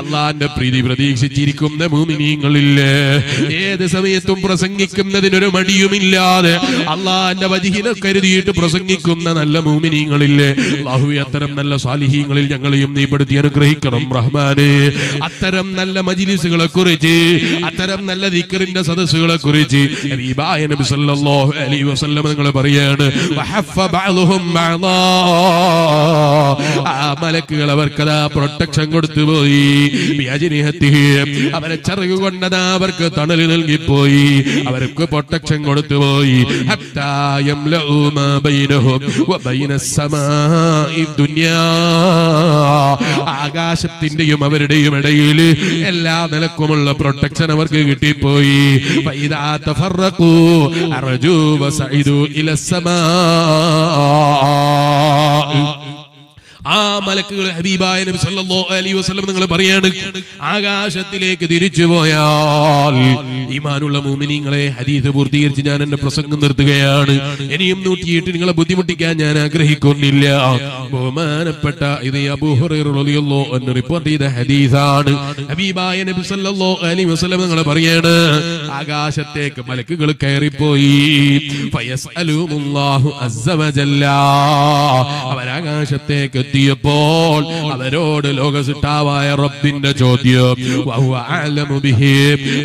അല്ലാഹുവിന്റെ പ്രീതി പ്രതീക്ഷിച്ചിരിക്കുന്ന മുഅ്മിനീങ്ങളില്ലേ ഏത് സമയത്തും പ്രസംഗിക്കുന്നതിനൊരു മടിയുമില്ലാതെ അല്ലാഹുവിന്റെ വജഹിനെ കരുതിയിട്ട് പ്രസംഗിക്കുന്ന നല്ല മുഅ്മിനീങ്ങളില്ലേ. അല്ലാഹുവേ, അത്തരം നല്ല സാലിഹീങ്ങളിൽ ഞങ്ങളെയും നീ പെടുത്തി അനുഗ്രഹിക്കണം റഹ്മാനേ. അത്തരം നല്ല മജ്‌ലിസുകളെ കുറിച്ച്, അത്തരം നല്ല ദിക്റിന്റെ സദസ്സുകളെ കുറിച്ച് ഹബീബായ നബി സല്ലല്ലാഹു അലൈഹി വസല്ലം നിങ്ങൾ പറയാണ് വഹഫ ബഅലുഹും ബഅദാ, ആ മലക്കുകൾ അവർക്കതാ പ്രൊട്ടക്ഷൻ കൊടുത്തുപോയി. ബിഅജ്നിഹതിഹി, അവരെ ചിറകുകൊണ്ടതാ അവർക്ക് തണൽ നൽകിപ്പോയി, അവർക്ക് പ്രൊട്ടക്ഷൻ കൊടുത്തുപോയി. ഹത്താ യംലഉ മാ ബൈനഹും വബൈനസ് സമാ, ആകാശത്തിന്റെയും അവരുടെയും ഇടയിൽ എല്ലാ നിലക്കുമുള്ള പ്രൊട്ടക്ഷൻ അവർക്ക് കിട്ടിപ്പോയി. ആ മലക്കുകൾ ഹബീബായ നബി സല്ലല്ലാഹു അലൈഹി വസല്ലം നിങ്ങൾ പറയാണ് ആകാശത്തിലേക്ക് തിരിച്ചുപോയാൽ ഈമാനുള്ള മുഅ്മിനീങ്ങളെ, ഹദീസ് പൂർത്തീകരിച്ച് ഞാൻ എന്റെ പ്രസംഗം നിർത്തുകയാണ്. ഇനിയും നൂറ്റിയെട്ട് നിങ്ങളെ ബുദ്ധിമുട്ടിക്കാൻ ഞാൻ ആഗ്രഹിക്കുന്നില്ല. ബഹുമാനപ്പെട്ട ഇത് അബൂ ഹുറൈറ റളിയല്ലാഹു അൻഹു റിപ്പോർട്ട് ചെയ്ത ഹദീസാണ്. ഹബീബായ നബി സല്ലല്ലാഹു അലൈഹി വസല്ലം നിങ്ങൾ പറയാണ് ആകാശത്തേക്ക് മലക്കുകൾ കയറിപ്പോയി. ഫയസ്അലുല്ലാഹു അസ്സ വജല്ല, അവരാകാശത്തേക്ക് എത്തിയപ്പോൾ അവരോട് ലോകസിട്ടാവായ റബ്ബിന്റെ ചോദ്യം. വഹുവ അഅലമു ബിഹി,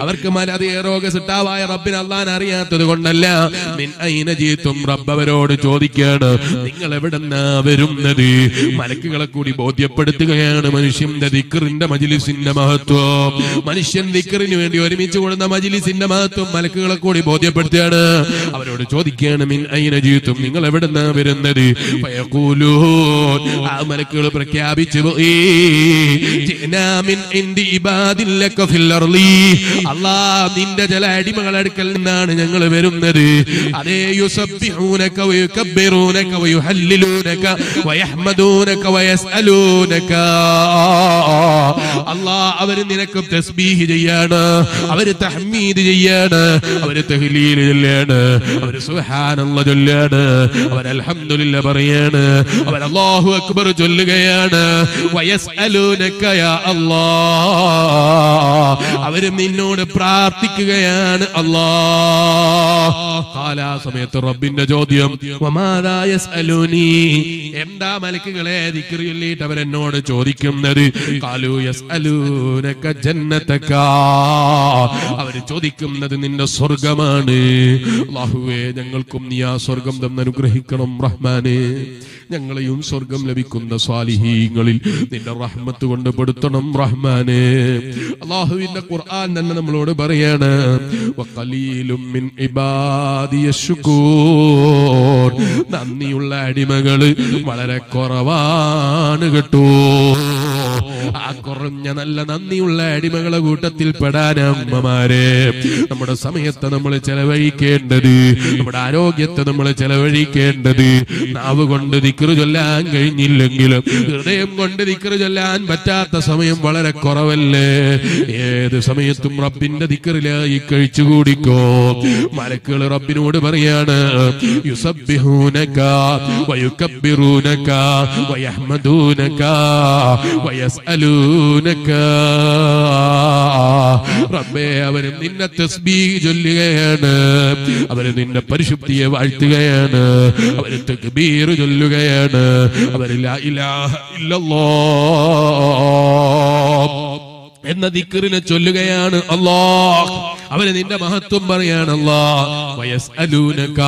അവർക്ക് മലതേ ലോകസിട്ടാവായ റബ്ബിനെ അല്ലാഹു അറിയാത്തത് കൊണ്ടല്ല. മിൻ ഐന ജീതും, റബ്ബ് അവരോട് ചോദിക്കാണ് നിങ്ങൾ എവിടെന്നാ വരുന്നത്. മലക്കുകളെ കൂടി ബോധ്യപ്പെടുത്തുകയാണ് മനുഷ്യന്റെ ദിക്റിന്റെ മജ്‌ലിസിന്റെ മഹത്വം, മനുഷ്യൻ ദിക്റിന് വേണ്ടി ഒരുമിച്ച് കൂടുന്ന മജ്‌ലിസിന്റെ മഹത്വം മലക്കുകളെ കൂടി ബോധ്യപ്പെടുത്തുകയാണ്. അവരോട് ചോദിക്കാണ് മിൻ ഐന ജീതും, നിങ്ങൾ എവിടെന്നാ വരുന്നത്. ഫയഖൂലൂൻ, ആ മലക്കുകൾ പ്രഖ്യാപിച്ചു അല്ലാ നിന്റെ ചില അടിമകൾ അടുക്കൽ നിന്നാണ് ഞങ്ങൾ വരുന്നത്. അതേ യുസബ്ബിഹൂനക വയുകബ്ബിറൂനക വയുഹല്ലിലൂനക വയഹ്മദൂനക വയസ്അലൂനക, അല്ലാ അവര് നിനക്ക് തസ്ബീഹ് ചെയ്യാണ്, അവര് തഹ്മീദ് ചെയ്യാണ്, അവര് തഹ്ലീൽ ചൊല്ലാണ്, അവര് സുബ്ഹാനല്ലാഹ് ചൊല്ലാണ്, അവര് അൽഹംദുലില്ലാഹ് പറയാണ്, അവര് അല്ലാഹു അക്ബർ ചൊല്ലുകയാണ്. വയസ്അലൂനക യാ അല്ലാ, അവരും നിന്നോട് പ്രാർത്ഥിക്കുകയാണ് അല്ലാ. കാലാ സമയത്ത് റബ്ബിന്റെ ചോദ്യം വമാദാ യസ്അലൂനി, എന്താ മലക്കുകളെ ദിക്ർ ചൊല്ലിയിട്ട് അവരെന്നോട് ചോദിക്കുന്നത്. കാലു യസ്അലൂനക ജന്നതക, അവർ ചോദിക്കുന്നത് നിന്റെ സ്വർഗമാണ്. അല്ലാഹുവേ, ഞങ്ങൾക്കും നീ ആ സ്വർഗം തന്നനുഗ്രഹിക്കണം റഹ്മാനേ. ഞങ്ങളെയും സ്വർഗം ലഭിക്കുന്ന സാലിഹീങ്ങളിൽ നിന്റെ റഹ്മത്ത് കൊണ്ട് പെടുത്തണം റഹ്മാനേ. അല്ലാഹുവിന്റെ ഖുർആൻ തന്നെ നമ്മളോട് പറയാണ് വഖലീലും മിൻ ഇബാദിയ ശുകൂർ, നന്ദിയുള്ള അടിമകള് വളരെ കുറവാണ് കേട്ടോ. കുറഞ്ഞ നല്ല നന്ദിയുള്ള അടിമകളെ കൂട്ടത്തിൽ പെടാൻ അമ്മമാരെ നമ്മുടെ സമയത്തെ നമ്മൾ ചെലവഴിക്കേണ്ടത്, നമ്മുടെ ആരോഗ്യത്തെ നമ്മൾ ചെലവഴിക്കേണ്ടത്. നാവ് കൊണ്ട് ദിക്റ് ചൊല്ലാൻ കഴിഞ്ഞില്ലെങ്കിലും ഹൃദയം കൊണ്ട് ദിക്റ് ചൊല്ലാൻ പറ്റാത്ത സമയം വളരെ കുറവല്ലേ? ഏത് സമയത്തും റബ്ബിന്റെ ദിക്റിലായി കഴിച്ചു കൂടിക്കോ. മലക്കുകൾ റബ്ബിനോട് പറയാണ് യുസബ്ബിഹൂനക വയുകബ്ബിറൂനക വയഹ്മദൂനക വയസ്അലൂനക. റബ്ബേ, അവരും നിന്നെ തസ്ബീഹ് ചൊല്ലുകയാണ്, അവരും നിന്റെ പരിശുദ്ധിയെ വാഴ്ത്തുകയാണ്, അവര് തക്ബീർ ചൊല്ലുകയാണ്, അവര് ലാ ഇലാഹ ഇല്ലല്ലാഹ് എന്ന ദിക്റിനെ ചൊല്ലുകയാണ്. അല്ലാഹ്, അവര് നിന്റെ മഹത്വം പറയാണ്. അല്ലാഹ് വയസ്അലൂനക,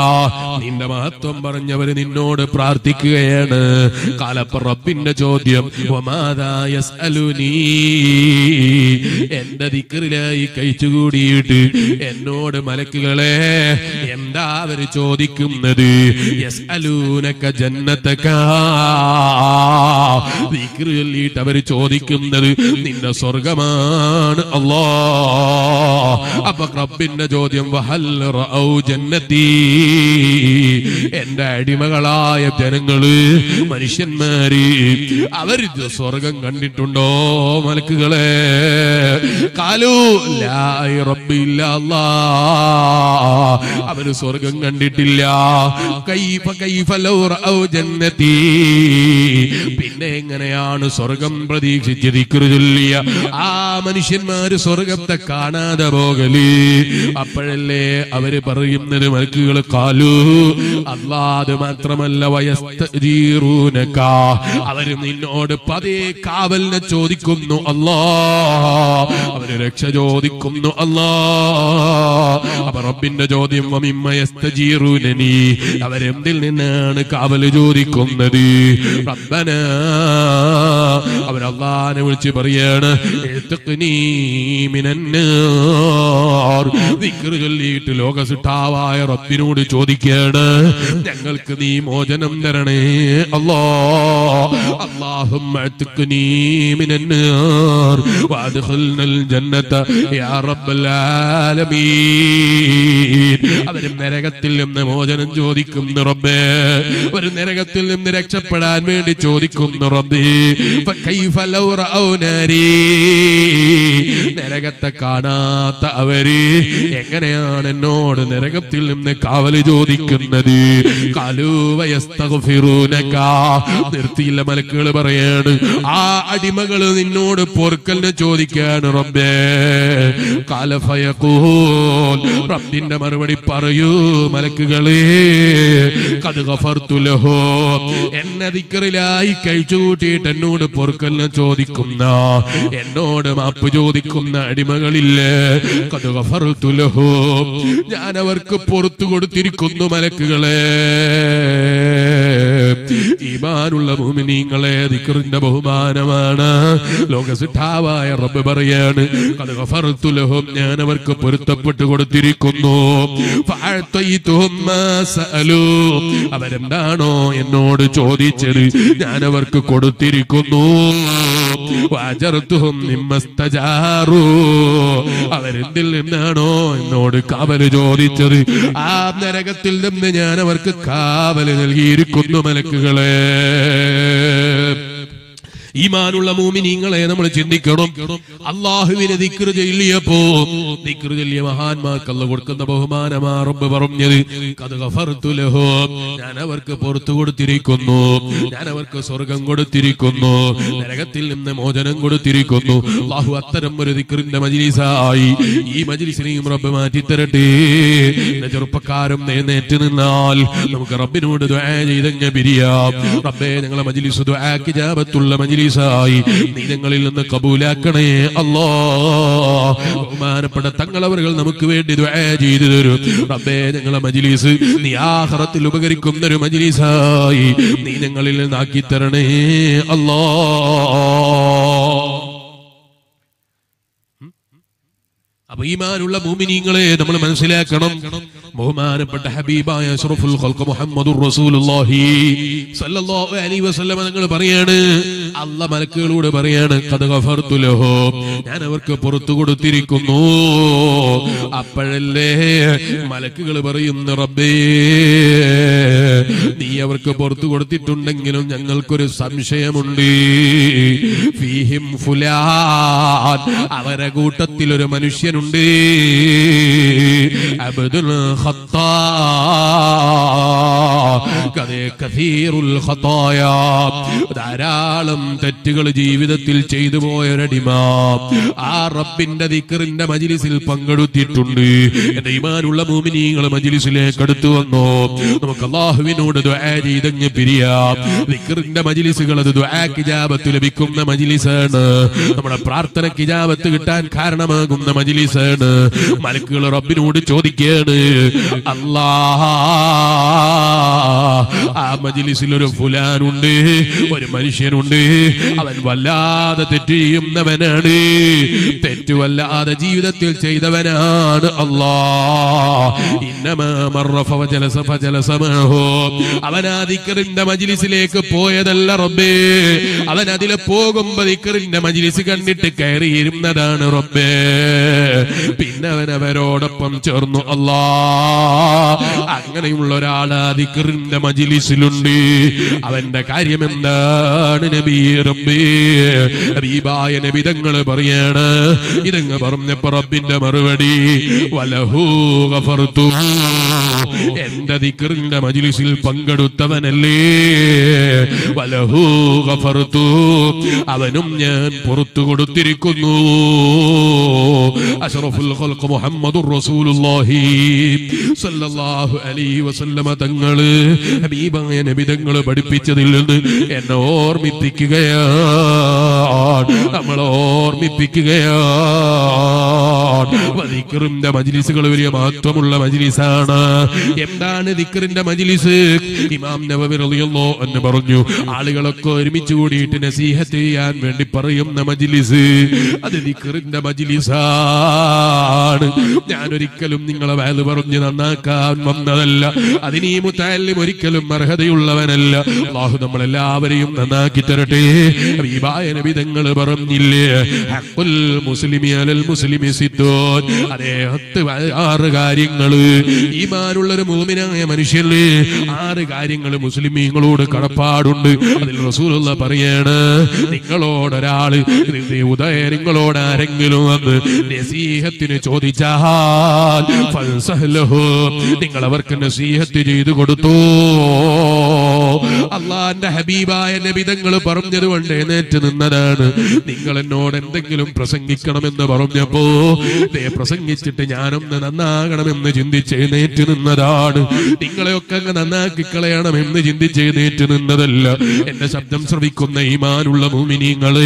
നിന്റെ മഹത്വം പറഞ്ഞവര് നിന്നോട് പ്രാർത്ഥിക്കുകയാണ്. കാലപ്പ റബ്ബിന്റെ ചോദ്യം വമാദാ യസ്അലുനീ, എന്റെ ദിക്റിലായി കഴിച്ചുകൂടിയിട്ട് എന്നോട് മലക്കുകളെ എന്താ അവര് ചോദിക്കുന്നത്? യസ്അലൂനക ജന്നതക, ദിക്ർ ചൊല്ലിയിട്ട് അവര് ചോദിക്കുന്നത് നിന്റെ സ്വർഗമാണ്. അല്ലാഹ്, അപ്പൊ റബ്ബിന്റെ ചോദ്യം വഹൽ റഔ ജന്നതി, എന്റെ അടിമകളായ ജനങ്ങള് മനുഷ്യന്മാര് അവര് സ്വർഗം കണ്ടിട്ടുണ്ടോ മലക്കുകളെ? കാലു ലാ റബ്ബില്ല അല്ലാഹ്, അവര് സ്വർഗം കണ്ടിട്ടില്ല. കൈഫ കൈഫ ലൗ റഔ ജന്നതി, പിന്നെ എങ്ങനെയാണ് സ്വർഗം പ്രതീക്ഷിച്ച് ദിക്ർ ചൊല്ലിയ ആ മനുഷ്യന്മാര് സ്വർഗത്തെ കാണാതെ പോകല്? അപ്പോഴല്ലേ അവര് പറയുന്നത് മലക്കുകൾ കാലു അല്ലാഹ് മാത്രമല്ല വയസ്തജീറൂനക, അവര് നിന്നോട് പതേ കാവലിനെ ചോദിക്കുന്നു. അല്ലാഹ്, അവര് രക്ഷ ചോദിക്കുന്നു. അല്ലാഹ്, അപ്പൊ റബ്ബിന്റെ ചോദ്യം വമിമ്മ യസ്തജീറൂനനി, അവരെന്തിൽ നിന്നാണ് കാവല് ചോദിക്കുന്നത്? റബ്ബനാ, അവരല്ലാഹ്നെ വിളിച്ച് പറയാണ് ിട്ട് ലോകസിട്ടാവായ റബ്ബിനോട് ചോദിക്കാണ് ഞങ്ങൾക്ക് നീ മോചനം തരണേ. അല്ലാഹ് അല്ലാഹുമ്മ അത്ഖിനി മിനന്നാർ വഅദ്ഖിൽനൽ ജന്നത യാ റബ്ബൽ ആലമീൻ. അവര് നരകത്തിൽ നിന്ന് മോചനം ചോദിക്കുന്നു റബ്ബേ, ഒരു നരകത്തിൽ നിന്ന് രക്ഷപ്പെടാൻ വേണ്ടി ചോദിക്കുന്നു റബ്ബേ. ഫകൈഫ ലൗ റഔ നാരി, നരകത്തെ കാണാത്ത അവര് എങ്ങനെയാണ് എന്നോട് നരകത്തിൽ നിന്ന് കാവല് ചോദിക്കുന്നത്? കാലുവയസ്തഗ്ഫിറൂനക, നിർത്തിയില്ല മലക്കുകൾ പറയാണ് ആ അടിമകള് നിന്നോട് പൊറുക്കലിനെ ചോദിക്കാണ് റബ്ബേ. കാല ഫയഖൂൽ, റബ്ബിന്റെ മറുപടി പറയൂ മലക്കുകളെ ഖദ് ഗഫർതു ലഹു, എന്നെ ദിക്റിലായി കഴിച്ചുകൂട്ടിയിട്ട് എന്നോട് പൊറുക്കലിനെ ചോദിക്കുന്ന എന്നോട് മാപ്പ് ചോദിക്കുന്ന അടിമകളില്ലേ ഖദ് ഗഫർതു ലഹു, ഞാൻ അവർക്ക് പുറത്തു കൊടുത്തിരിക്കുന്നു. മലക്കുകളെ, ഈമാനുള്ള മുഅ്മിനീങ്ങളെ ദിക്റിന്റെ ബഹുമാനമാണ്. ലോകസിട്ടാവായ റബ്ബ് പറയാണ് ഖദ് ഗഫർതു ലഹും, ഞാൻ അവർക്ക് പൊരുത്തപ്പെട്ടു കൊടുത്തിരിക്കുന്നു. ഫഅതൈതുഹും മാ സഅലൂ, അവരെന്താണോ എന്നോട് ചോദിച്ചത് ഞാൻ അവർക്ക് കൊടുത്തിരിക്കുന്നു. വഅജർതുഹും മിമ്മ ഇസ്തജാറൂ, അവരെന്തിൽ നിന്നാണോ എന്നോട് കാവല് ചോദിച്ചത് ആ നരകത്തിൽ നിന്ന് ഞാൻ അവർക്ക് കാവല് നൽകിയിരിക്കുന്നു. മലക്കുകളെ, ഈമാനുള്ള മുഅ്മിനീങ്ങളെ നമ്മൾ ചിന്തിക്കണം. അല്ലാഹുവിനെ ദിക്ർ ചൊല്ലിയപ്പോ ദിക്ർ ചൊല്ലിയ മഹാന്മാർക്ക് അല്ലാഹു കൊടുക്കുന്ന ബഹുമാനമാ റബ്ബ് പറഞ്ഞത് ഖദ് ഗഫർതു ലഹു, ഞാൻ അവർക്ക് പുറത്തു കൊടുത്തിരിക്കുന്നു, ഞാൻ അവർക്ക് സ്വർഗം കൊടുത്തിരിക്കുന്നു, നരകത്തിൽ നിന്ന് മോചനം കൊടുത്തിരിക്കുന്നു. അല്ലാഹു അത്തരം ഒരു ദിക്റിന്റെ മജ്‌ലിസായി ഈ മജ്‌ലിസിനെയും റബ്ബ് മാറ്റി തരട്ടെ. ചെറുപ്പക്കാരും നേനേറ്റ് നിന്നാൽ നമുക്ക് റബ്ബിനോട് ദുആ ചെയ്തങ്ങ് പിരിയാം. റബ്ബേ, ഞങ്ങളെ മജ്‌ലിസ് ദുആക്ക് ഇജാബത്തുള്ള മജ്‌ലിസ് ായി നിങ്ങളിൽ നിന്ന് കബൂലാക്കണേ. അല്ലാഹ്, ബഹുമാനപ്പെട്ട തങ്ങളവറുകൾ നമുക്ക് വേണ്ടി ദുആ ചെയ്തു തരും. റബ്ബേ, ഞങ്ങളെ മജ്‌ലിസ് നീ ആഖിറത്തിൽ ഉപകരിക്കുന്ന ഒരു മജ്‌ലിസായി നീ ഞങ്ങളിൽ നിന്നാക്കി തരണേ. അല്ലാഹ്, അപ്പൊ ഈമാനുള്ള മുഅ്മിനീങ്ങളെ നമ്മൾ മനസ്സിലാക്കണം. ബഹുമാനപ്പെട്ട ഹബീബായ അഷ്റഫുൽ ഖൽഖ് മുഹമ്മദുർ റസൂലുള്ളാഹി സ്വല്ലല്ലാഹു അലൈഹി വസല്ലം തങ്ങൾ പറയാണ് Allah Malakulud Mariana Kadagafartuleho, and our Kapurutu Tirikuno, Apparele Malakulabarian Rabbe, the our Kapurutu Tundangan Yangal Kuru Samshe Mundi, Fihim Fulat, Avaraguta Tiluramanishanundi, Abdul Khatta, Kathirul Khataya, Daralam Tetikalji with the Tilche the boy Redima, Arapinda the Karinda Majilisil Pangadu Titundi, and the Imanula Mumini, Majilisil Kadatuano, Makala, who we know the Adi, the Nipiria, the Karinda Majilisikala, the Akijaba, Tulebicum, the Majilisan, the Prata Kijaba, Tutan Karnama, the Majilisan, Malakula Rabin would Chodikan, Allah, Majilisil of Fulanundi, what a Manishanundi, Avanvala, the Tetim, the Venadi, Tetuala, the Jew, the Tilche, the Venad, Allah, Inama, Marrafa, Jelasapa, Jelasamaho, Avana, the Karim, the Majilisilek, Poe, the Larabe, Avana, the Pogum, the Karim, the Majilisikan, the Kari, the Dana Rabbe, Pinavero, the Pamchorno, Allah, Anganim Lorada, the Karim, the Majilisilundi, Avenda Karimanda, Nebi Rabbe, Abiba, and Abidanga Bariana, Idangabaram Neparabinda Maravadi, Walahu, Gafartu, and the Karinda Majilisil Pangadu Tavanelli, Walahu, Gafartu, Avanumyan, Porto Tirikunu, Ashraful Khalq Muhammadur Rasulullah, Sallallahu Alaihi Wasallam Tangal. Habiba and Abidanga, but picture the Lund and or me picking out. Amalor me picking out. But the Kurinda Majilisical Matamula Majilisana, Yemdana the Kurinda Majilis, Imam never really law and never knew. Aligalako, Michudi, Tennessee, Hatti, and Vendiparium Namajilisi, the Kurinda Majilisan, Yanarikalum Ningala Valuanaka, Mamdala, Adini Mutali. Allah Allah and the Habiba and Abidanga Paramjadu and Denet and Nadan, Ningal and Nod and Dangilum Prasangikanam and the Baramjapo, they Prasangitanam, Nanakanam, the Jindiche, Nate and Nadan, Ningalokanana, Kikalanam, the Jindiche, Nate and Nadal, and the Sabdamsavikun, the Iman, Ulamumini, and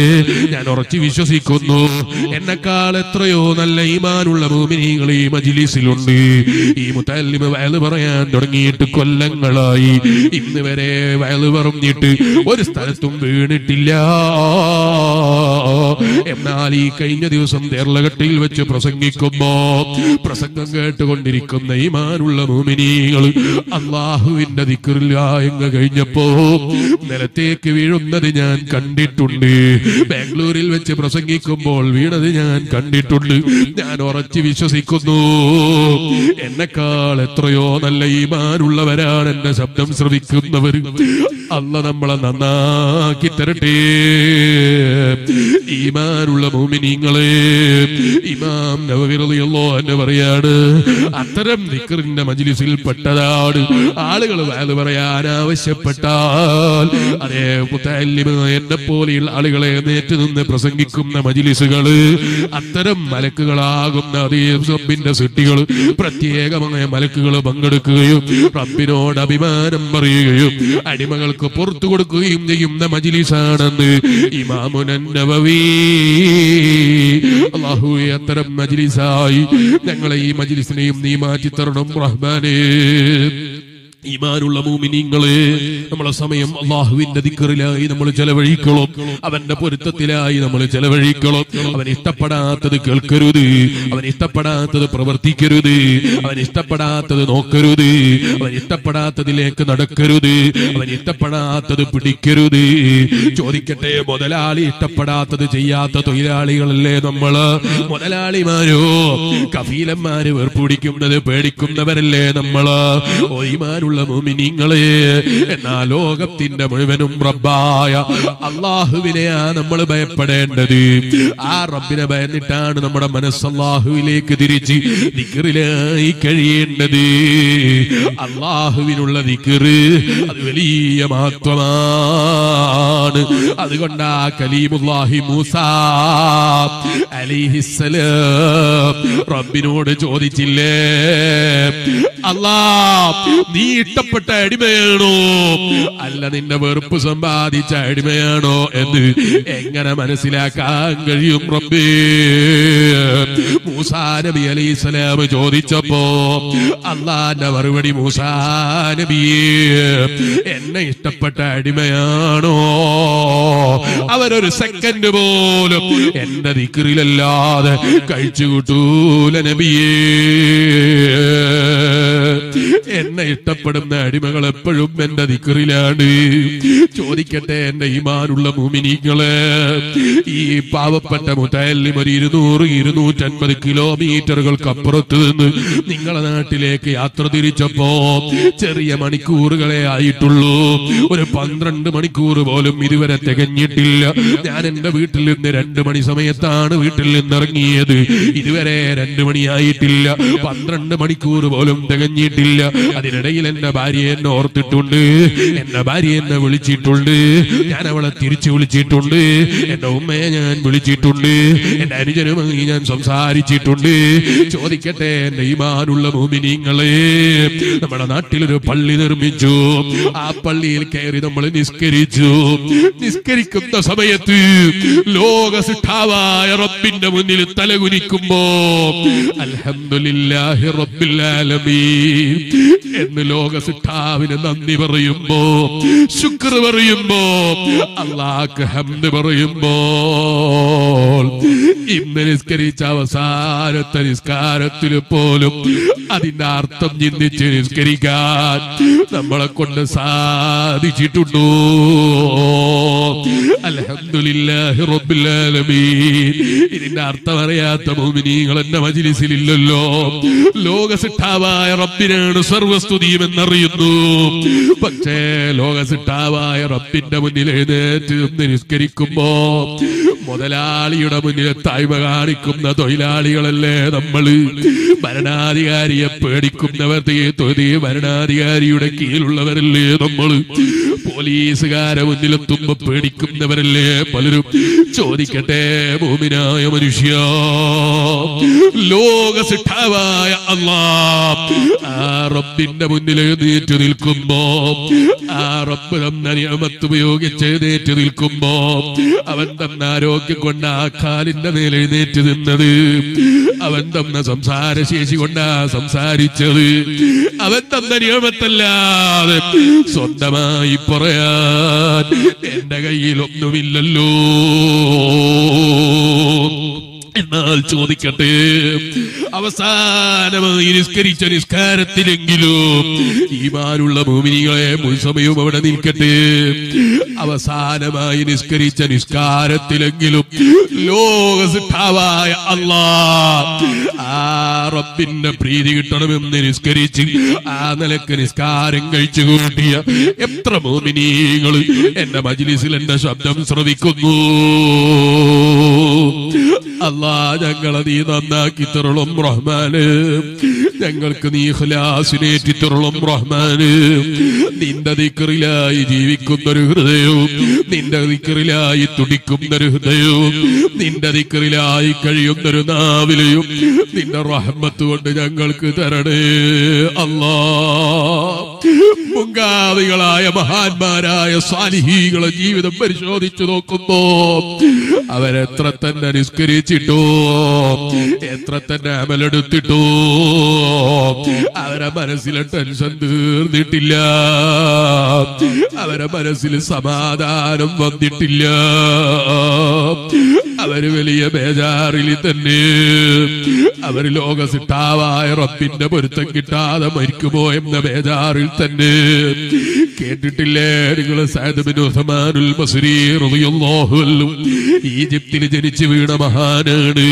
Ortivishosikono, and the Kalatrayon, the Laiman, Ulamumini, Majilisilundi, Imutalim of Alabara and Dorni to Kolangalai. In the very value, what is that to burn it? Emnali kind of use on their legatil, which a prosecutor, Prosecanga to Gondiricum, the Iman, Ulamumini, Allah, who in the Kurla in the Gainapo, Melate, Kivirum, Nadinan, Canditundi, Bangalore, which a prosecutor, Vinadan, Canditundi, Nanorativisha Sikono, Enaka, Troyon, and Laiman, Ulavaran, and the Allah Nambalana Kitterate Imanula Muminingale Imam never really law and never yard Ataram the Kurinda Majilisil Patad Allegal Alavariana Veshapatal Ade Putaliba and Napolil Allegal and the Prosangikum Majilisigal Ataram Malakala Gumnarius of Binda Sutigal Pratiaga Malakula Bangaku Rampino Dabima. Adimagalko Portugal, the Majilisan and the Imam and Navavi Allahu Atar Majilisai, Nangala Majilis name, the Majitar Rahmani. ഈമാനുള്ള മുഅ്മിനീങ്ങളെ നമ്മുടെ സമയം അല്ലാഹുവിന്റെ ദിക്റിലായി നമ്മൾ ചെലവഴിക്കണം അവന്റെ പൊരുത്തത്തിലായി നമ്മൾ ചെലവഴിക്കണം അവൻ ഇഷ്ടപ്പെടാത്തത് കേൾക്കരുത് അവൻ ഇഷ്ടപ്പെടാത്തത് പ്രവർത്തിക്കരുത് അവൻ ഇഷ്ടപ്പെടാത്തത് നോക്കരുത് അവൻ ഇഷ്ടപ്പെടാത്തതിലേക്ക് നടക്കരുത് അവൻ ഇഷ്ടപ്പെടാത്തത് പിടിക്കരുത് ചോദിക്കട്ടെ മുതലാളി ഇഷ്ടപ്പെടാത്തത് ചെയ്യാത്ത തൊഴിലാളികളല്ലേ നമ്മൾ മുതലാളിമാരോ കഫീലന്മാര് വേർപിടിക്കുന്നത് പേടിക്കുന്നവരല്ലേ നമ്മൾ ഓ ഈമാൻ മുഅ്മിനീങ്ങളെ എന്നാ ലോകത്തിന്റെ മുഴുവനും റബ്ബായ അല്ലാഹുവിനെയാ നമ്മൾ ഭയപ്പെടേണ്ടത് ആ റബ്ബിനെ ഭയന്നിട്ടാണ് നമ്മുടെ മനസ്സ് അല്ലാഹുവിലേക്ക് തിരിച്ച് ദിക്റിലായി കഴിയേണ്ടത് അല്ലാഹുവിനുള്ള ദിക്റ് അത് വലിയ മഹത്വമാണ് അതുകൊണ്ടാ കലീമുല്ലാഹി മൂസ അലൈഹിസ്സലാം റബ്ബിനോട് ചോദിച്ചില്ലേ അല്ലാ നീ ഇഷ്ടപ്പെട്ട അടിമയാണോ അല്ല നിന്റെ വെറുപ്പ് സമ്പാദിച്ച അടിമയാണോ എന്ന് എങ്ങനെ മനസ്സിലാക്കാൻ കഴിയും റബ്ബേ മൂസാ നബി അലൈഹിസ്സലാം ചോദിച്ചപ്പോ അല്ലാഹുവിന്റെ മറുപടി മൂസാ നബിയേ എന്നെ ഇഷ്ടപ്പെട്ട അടിമയാണോ അവരൊരു സെക്കൻഡ് പോലും എന്റെ ദിക്റിലല്ലാതെ കഴിച്ചുകൂട്ടൂല നബിയേ എന്നെ ഇഷ്ടപ്പെടുന്ന അടിമകൾ എപ്പോഴും എന്റെ ദിക്റിലാണ് ചോദിക്കട്ടെ എന്റെ ഈമാനുള്ള മുഅ്മിനീങ്ങളെ ഈ പാവപ്പെട്ട മുതല്ലിം ഒരു ഇരുന്നൂറ് ഇരുന്നൂറ്റൻപത് കിലോമീറ്ററുകൾക്ക് അപ്പുറത്ത് നിന്ന് നിങ്ങളുടെ നാട്ടിലേക്ക് യാത്ര തിരിച്ചപ്പോ ചെറിയ മണിക്കൂറുകളെ ആയിട്ടുള്ളൂ ഒരു പന്ത്രണ്ട് മണിക്കൂർ പോലും ഇതുവരെ തികഞ്ഞിട്ടില്ല ഞാൻ എന്റെ വീട്ടിൽ നിന്ന് രണ്ട് മണി സമയത്താണ് വീട്ടിൽ നിന്ന് ഇറങ്ങിയത് ഇതുവരെ രണ്ട് മണിയായിട്ടില്ല പന്ത്രണ്ട് മണിക്കൂർ പോലും തികഞ്ഞിട്ടില്ല അതിനിടയിൽ എന്റെ ഭാര്യ എന്നെ ഓർത്തിട്ടുണ്ട് എന്റെ ഭാര്യ എന്നെ വിളിച്ചിട്ടുണ്ട് ഞാൻ അവളെ തിരിച്ചു വിളിച്ചിട്ടുണ്ട് എന്റെ ഉമ്മയെ ഞാൻ വിളിച്ചിട്ടുണ്ട് എന്റെ അനുജനുമായി ഞാൻ സംസാരിച്ചിട്ടുണ്ട് ചോദിക്കട്ടെ എന്റെ ഈമാനുള്ള മുഅ്മിനീങ്ങളെ നമ്മുടെ നാട്ടിലൊരു പള്ളി നിർമ്മിച്ചു ആ പള്ളിയിൽ കയറി നമ്മൾ നിസ്കരിച്ചു നിസ്കരിക്കുന്ന സമയത്ത് ലോക സിദ്ധാവായ റബ്ബിന്റെ മുന്നിൽ തലകുനിക്കുമ്പോ അൽഹംദുലില്ലാഹി റബ്ബിൽ ആലമീൻ എന്ന് ലോക സിദ്ധാവിന് നന്ദി പറയുമ്പോ ശുക്ർ പറയുമ്പോ അല്ലാഹുക്ക് ഹംദ് പറയുമ്പോ ഇന്ന് നിസ്കരിച്ച അവസാനത്തെ നിസ്കാരത്തിൽ പോലും അതിന്റെ അർത്ഥം ചിന്തിച്ച് നിസ്കരിക്കാൻ നമ്മളെ കൊണ്ട് സാധിച്ചിട്ടുണ്ടോ അൽഹംദുലില്ലാഹി റബ്ബിൽ ആലമീൻ ഇതിന്റെ അർത്ഥം അറിയാത്ത മുഅ്മിനീങ്ങൾ എന്ന മജ്ലിസിലില്ലല്ലോ ലോക സിദ്ധാവായ റബ്ബിനാണ് സർവസ്തുതിയും എന്നറിയുന്നു പക്ഷേ ലോക സിദ്ധാവായ റബ്ബിന്റെ മുന്നിൽ എഴുന്നേറ്റ് നിസ്കരിക്കുമ്പോ മുതലാളിയുടെ മുന്നിൽ താഴ്മ കാണിക്കുന്ന തൊഴിലാളികളല്ലേ നമ്മള് ഭരണാധികാരിയെ പേടിക്കുന്നവർ ഭരണാധികാരിയുടെ കീഴിലുള്ളവരല്ലേ നമ്മള് പോലീസുകാരെ മുന്നിലെത്തുമ്പോ പേടിക്കുന്നവരല്ലേ പലരും ചോദിക്കട്ടെ മുഅ്മിനായ മനുഷ്യ ലോക സിദ്ധാവായ അല്ലാഹ് ആ റബ്ബിന്റെ മുന്നിൽ എഴുന്നേറ്റ് നിൽക്കുമ്പോ ആ റബ്ബ് തന്ന നിഅമത്ത് ഉപയോഗിച്ച് എഴുന്നേറ്റ് നിൽക്കുമ്പോ അവൻ തന്ന ആരോഗ്യം കൊണ്ട് ആ കാലിന്റെ മേൽ എഴുന്നേറ്റ് നിന്നത് അവൻ തന്ന സംസാരശേഷി കൊണ്ടാ സംസാരിച്ചത് അവൻ തന്ന നിയമത്തല്ലാതെ സ്വന്തമായി പറയാൻ എന്റെ കയ്യിലൊന്നുമില്ലല്ലോ എന്നാൽ ചോദിക്കട്ടെ അവസാനമായി നിസ്കരിച്ച നിസ്കാരത്തിലെങ്കിലും ഈമാനുള്ള മുഅ്മിനീങ്ങളെ മുഴുവനും അവിടെ നിൽക്കട്ടെ അവസാനമായി നിസ്കരിച്ച നിസ്കാരത്തിലെങ്കിലും ലോക സിദ്ധാവായ അല്ലാഹ് ആ റബ്ബിന്റെ പ്രീതി കിട്ടണമെന്ന് നിസ്കരിച്ച് ആ നിലക്ക് നിസ്കാരം കഴിച്ചു കൂട്ടിയ എത്ര മുഅ്മിനീങ്ങൾ എന്റെ മജ്ലിസിൽ എന്റെ ശബ്ദം ശ്രവിക്കുന്നു അല്ലാഹ് ഞങ്ങളെ നീ നന്നാക്കി തരണം റഹ്മാന് ഞങ്ങൾക്ക് നീ ഇഖ്ലാസിനേറ്റി തരണം റഹ്മാന് നിന്റെ ദിക്റിലായി ജീവിക്കുന്നൊരു ഹൃദയവും നിന്റെ ദിക്റിലായി തുടിക്കുന്നൊരു ഹൃദയവും നിന്റെ ദിക്റിലായി കഴിയുന്നൊരു നാവിലെയും നിന്റെ റഹ്മത്ത് കൊണ്ട് ഞങ്ങൾക്ക് തരണേ അല്ലാഹ് മുൻഗാമികളായ മഹാന്മാരായ സാലിഹീകളെ ജീവിതം പരിശോധിച്ചു നോക്കുമ്പോ അവരെത്ര തന്നെ നിസ്കരിച്ചിട്ടോ എത്ര തന്നെ അമലെടുത്തിട്ടോ അവരുടെ മനസ്സിലെ ടെൻഷൻ തീർന്നിട്ടില്ല, അവരുടെ മനസ്സിൽ സമാധാനം വന്നിട്ടില്ല, അവര് വലിയ ബേജാറിൽ തന്നെ, അവർ ലോക സിട്ടാവായ റബ്ബിന്റെ പൊരുത്തം കിട്ടാതെ മരിക്കുമോ എന്ന ബേജാറിൽ തന്നെ. കേട്ടിട്ടില്ലേ നിങ്ങൾ സഅദ് ബിൻ ഉസ്മാനുൽ ബസ്രി റളിയല്ലാഹു അൻഹു, ഈജിപ്തിൽ ജനിച്ചു വീണ മഹാനാണ്,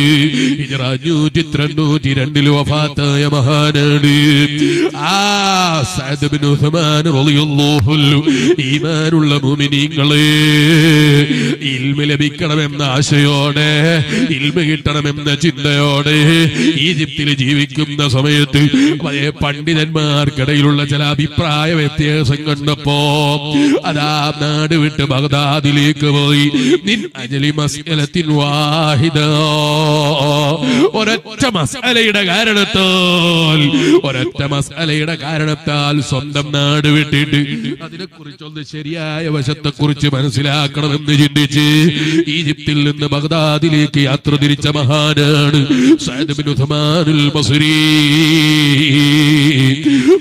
ഹിജ്റ അഞ്ഞൂറ്റി തൊണ്ണൂറ്റി രണ്ടിൽ വഫാത്തായ മഹാനാണ്. ആ സഅദ് ബിൻ ഉസ്മാൻ റളിയല്ലാഹു അൻഹു ഈമാനുള്ള മുഅ്മിനീങ്ങളെ, ഇൽമ ലഭിക്കണമെന്ന ആശയോടെ, ഇൽമ കിട്ടണമെന്ന ചിന്തയോടെ ഈജിപ്തിൽ ജീവിക്കുന്ന സമയത്ത് പഴയ പണ്ഡിതന്മാർക്കിടയിലുള്ള ചില അഭിപ്രായ വ്യത്യാസം കണ്ടപ്പോ അതാ നാട് വിട്ട് ബഗ്ദാദിലേക്ക് പോയി നിൻ അജലി മസ്അലത്തിൻ വാഹിദ, ഒരൊറ്റ മസ്അലയുടെ കാരണത്താൽ ഒരൊറ്റ മസ്അലയുടെ കാരണത്താൽ സ്വന്തം നാട് വിട്ടിട്ട് അതിനെക്കുറിച്ചൊന്ന് ശരിയായ വശത്തെക്കുറിച്ച് മനസ്സിലാക്കണമെന്ന് ചിന്തിച്ച് ഈജിപ്തിൽ നിന്ന് ബഗ്ദാദിലേക്ക് യാത്ര തിരിച്ച മഹാനാണ് സഅദ് ബിൻ ഉസ്മാനുൽ ബസ്രി.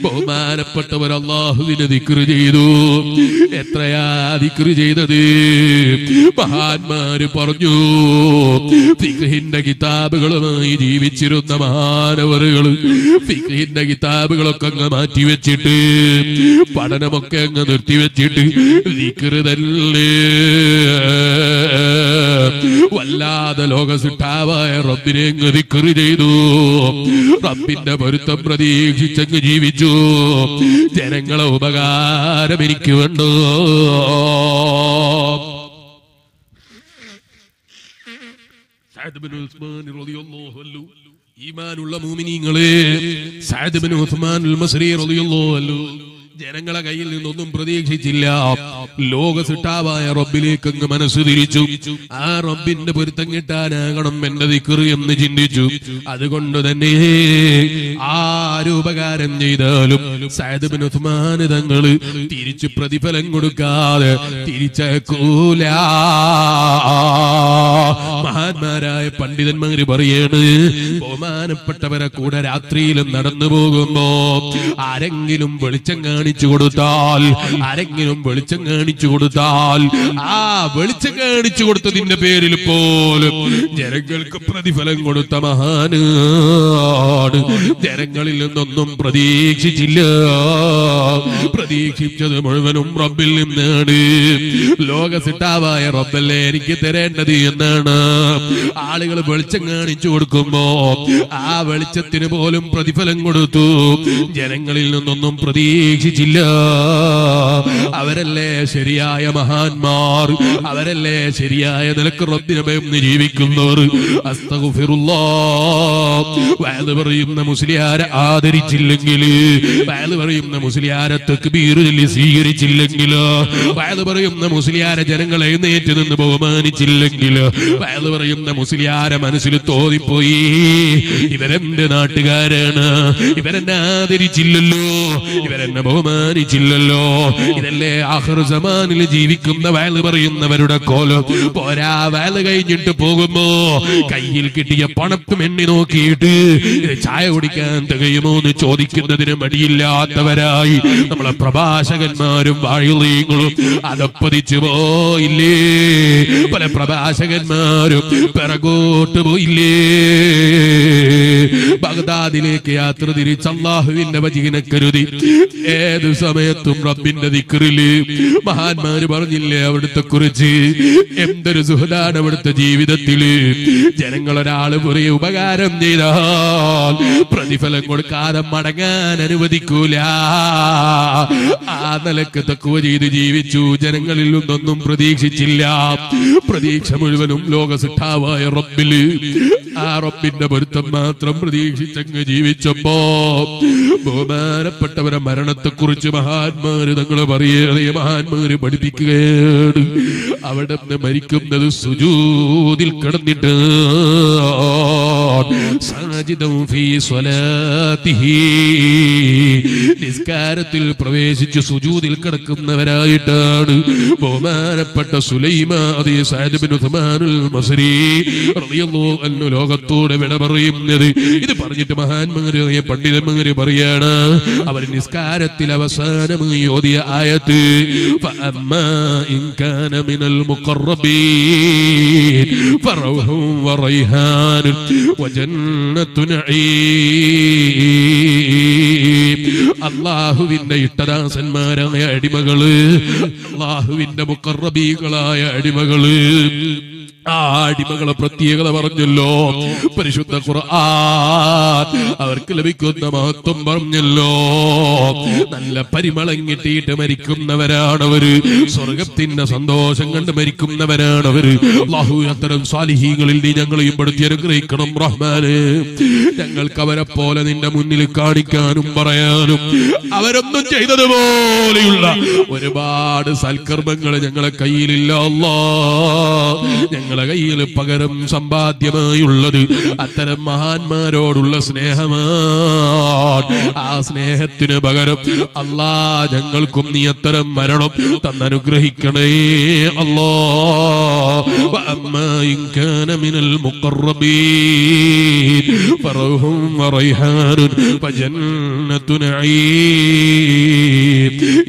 ബഹുമാനപ്പെട്ടവർ അല്ലാഹുവിനെ ദിക്ർ ചെയ്തു, എത്രയാ ദിക്ർ ചെയ്തത്. മഹാന്മാര് പറഞ്ഞു, ഫിഖ്ഹിന്റെ കിതാബുകളുമായി ജീവിച്ചിരുന്ന മഹാനവറുകൾ ഫിഖ്ഹിന്റെ കിതാബുകളൊക്കെ അങ്ങ് മാറ്റിവെച്ചിട്ട്, പഠനമൊക്കെ അങ്ങ് നിർത്തിവെച്ചിട്ട് ദിക്ർ തന്നെ, വല്ലാതെ ലോകസിട്ടാവായ റബ്ബിനെ അങ്ങ് ദിക്ർ ചെയ്തു, റബ്ബിന്റെ പൊരുത്തം പ്രതീക്ഷിച്ചങ്ങ് ജീവിച്ചു. ജനങ്ങളെ ഉപകാരം എനിക്ക് വേണ്ടോ, സഅദ് ബിൻ ഉസ്മാൻ റളിയല്ലാഹു അൻഹു ഈമാനുള്ള മുഅ്മിനീങ്ങളെ, സഅദ് ബിൻ ഉസ്മാൻ അൽ മസ്രി റളിയല്ലാഹു അൻഹു ജനങ്ങളെ കയ്യിൽ നിന്നൊന്നും പ്രതീക്ഷിച്ചില്ല, ലോക സിട്ടാവായ റബ്ബിലേക്ക് അങ്ങ് മനസ്സ് തിരിച്ചു. ആ റബ്ബിന്റെ പൊരുത്തം കിട്ടാനാകണം എന്റെ ദിക്ർ എന്ന് ചിന്തിച്ചു. അതുകൊണ്ട് തന്നെ ആരുപകാരം ചെയ്താലും സഅദ് ബിൻ ഉസ്മാൻ തങ്ങള് തിരിച്ചു പ്രതിഫലം കൊടുക്കാതെ തിരിച്ചേക്കൂല. മഹാന്മാരായ പണ്ഡിതന്മാര് പറയാണ്, ബഹുമാനപ്പെട്ടവരെ കൂടെ രാത്രിയിലും നടന്നു പോകുമ്പോ ആരെങ്കിലും വെളിച്ചം കാണിച്ചു കൊടുത്താൽ ആരെങ്കിലും വെളിച്ചം കാണിച്ചു കൊടുത്താൽ ആ വെളിച്ചം കാണിച്ചു കൊടുത്തതിന്റെ പേരിൽ പോലും ജനങ്ങൾക്ക് പ്രതിഫലം കൊടുത്ത മഹാനാണ്. ജനങ്ങളിൽ നിന്നൊന്നും പ്രതീക്ഷിച്ചില്ല, പ്രതീക്ഷിച്ചത് മുഴുവനും റബ്ബിൽ നിന്നാണ്. ലോകസിട്ടാവായ റബ്ബല്ലേ എനിക്ക് തരേണ്ടത് എന്നാണ്. ആളുകൾ വെളിച്ചം കാണിച്ചു കൊടുക്കുമ്പോ ആ വെളിച്ചത്തിന് പോലും പ്രതിഫലം കൊടുത്തു, ജനങ്ങളിൽ നിന്നൊന്നും പ്രതീക്ഷിച്ചില്ല. അവരല്ലേ ശരിയായ മഹാന്മാർ, അവരല്ലേ ശരിയായ നിലക്ക് റബ്ബിനെ ഭയന്ന് ജീവിക്കുന്നവർ. അസ്തഗ്ഫിറുല്ലാഹ്, വഅദ് പറയുന്ന മുസ്ലിയാരെ ആദരിച്ചില്ലെങ്കിൽ, വഅദ് പറയുന്ന മുസ്ലിയാരെ തക്ബീർ ചൊല്ലി സ്വീകരിച്ചില്ലെങ്കിൽ, വഅദ് പറയുന്ന മുസ്ലിയാരെ ജനങ്ങൾ എഴുന്നേറ്റ് നിന്ന് ബഹുമാനിച്ചില്ലെങ്കിൽ, വഅദ് പറയുന്ന മുസ്ലിയാരെ മനസ്സിൽ തോന്നിപ്പോയി ഇവരെന്റെ നാട്ടുകാരാണ്, ഇവരെന്നെ ആദരിച്ചില്ലല്ലോ, ഇവരെന്നെ ബഹുമാനിച്ചില്ലല്ലോ. ഇതല്ലേ ആഖിർ സമാനിൽ ജീവിക്കുന്ന വഅദ് പറയുന്നവരുടെ കോലം. പോരാ, വഅദ് കഴിഞ്ഞിട്ട് പോകുമ്പോ കയ്യിൽ കിട്ടിയ പണത്തും എണ്ണി നോക്കിയിട്ട് ചായ കുടിക്കാൻ തികയുമോ എന്ന് ചോദിക്കുന്നതിന് മടിയില്ലാത്തവരായി നമ്മളെ പ്രഭാഷകന്മാരും വായുളീങ്ങളും അതപ്പതിച്ചു പോയില്ലേ. പല പ്രഭാഷകന്മാരും പിറകോട്ട് പോയില്ലേ. ബഗ്ദാദിലേക്ക് യാത്ര തിരിച്ച് അല്ലാഹുവിന്റെ വജീനെ കരുതി ഏത് സമയത്തും റബ്ബിന്റെ ദിക്റില്. മഹാന്മാര് പറഞ്ഞില്ലേ അവിടുത്തെ കുറിച്ച്, എന്തൊരു സുഹൃതാണ് അവിടുത്തെ ജീവിതത്തില്. ജനങ്ങളൊരാള് പുറകെ ഉപകാരം ചെയ്താൽ പ്രതിഫലം കൊടുക്കാതെ മടങ്ങാൻ അനുവദിക്കൂല. ആ നിലക്ക് തക്കുവ ചെയ്ത് ജീവിച്ചു. ജനങ്ങളിൽ നിന്നൊന്നും പ്രതീക്ഷിച്ചില്ല, പ്രതീക്ഷ മുഴുവനും ലോകസിട്ടാവായ റബ്ബില്. ആ റബ്ബിന്റെ പൊരുത്തം മാത്രം പ്രതീക്ഷിച്ചങ്ങ് ജീവിച്ചപ്പോ ബഹുമാനപ്പെട്ടവരെ മരണത്തെക്കുറിച്ച് മഹാന്മാര് തങ്ങൾ പറയേറെ മഹാന്മാര് പഠിപ്പിക്കുകയാണ്. അവിടെ നിന്ന് മരിക്കുന്നത് സുജൂദിൽ കിടന്നിട്ട്, നിസ്കാരത്തിൽ പ്രവേശിച്ചു സുജൂദിൽ കിടക്കുന്നവരായിട്ടാണ് ബഹുമാനപ്പെട്ട സുലൈമാ അദി സഅദ് ഇബ്നു ഉസ്മാനുൽ മസ്രി റളിയല്ലാഹു അൻഹു ലോകത്തോട് വിട പറയുന്നത്. ഇത് പറഞ്ഞിട്ട് മഹാന്മാരായ പണ്ഡിതന്മാർ പറയാണ്, അവർ നിസ്കാരത്തിൽ അവസാനമായി ഓതിയ ആയത്ത് ഫഅമ്മാ ഇൻ കാന മിനൽ മുഖറബീൻ ഫറൗഹു വറൈഹാൻ വജന്നത്തു നഈം. അല്ലാഹുവിന്റെ ഇഷ്ടദാസന്മാരായ അടിമകള്, അല്ലാഹുവിന്റെ മുഖറബീകളായ അടിമകള്, ആ അടിമകളെ പ്രത്യേകത പറഞ്ഞല്ലോ പരിശുദ്ധ ഖുർആൻ, അവർക്ക് ലഭിക്കുന്ന മഹത്വം പറഞ്ഞല്ലോ. നല്ല പരിമളം കിട്ടിയിട്ട് മരിക്കുന്നവരാണവര്, സ്വർഗത്തിന്റെ സന്തോഷം കണ്ട് മരിക്കുന്നവരാണവര്. അല്ലാഹു അത്തരം സാലിഹീങ്ങളിൽ നീ ഞങ്ങളെയും പെടുത്തി അനുഗ്രഹിക്കണം റഹ്മാനെ. ഞങ്ങൾക്ക് അവരെ പോലെ നിന്റെ മുന്നിൽ കാണിക്കാനും പറയാനും അവരൊന്നും ചെയ്തതുപോലെയുള്ള ഒരുപാട് സൽക്കർമ്മങ്ങൾ ഞങ്ങളെ കയ്യിലില്ല അല്ലാ. ഞങ്ങൾ കയ്യിൽ പകരം സമ്പാദ്യമായുള്ളത് അത്തരം മഹാന്മാരോടുള്ള സ്നേഹമാണ്. ആ സ്നേഹത്തിന് പകരം അല്ലാ ഞങ്ങൾക്കും നീ അത്തരം മരണം തന്നനുഗ്രഹിക്കണേ അല്ലാ.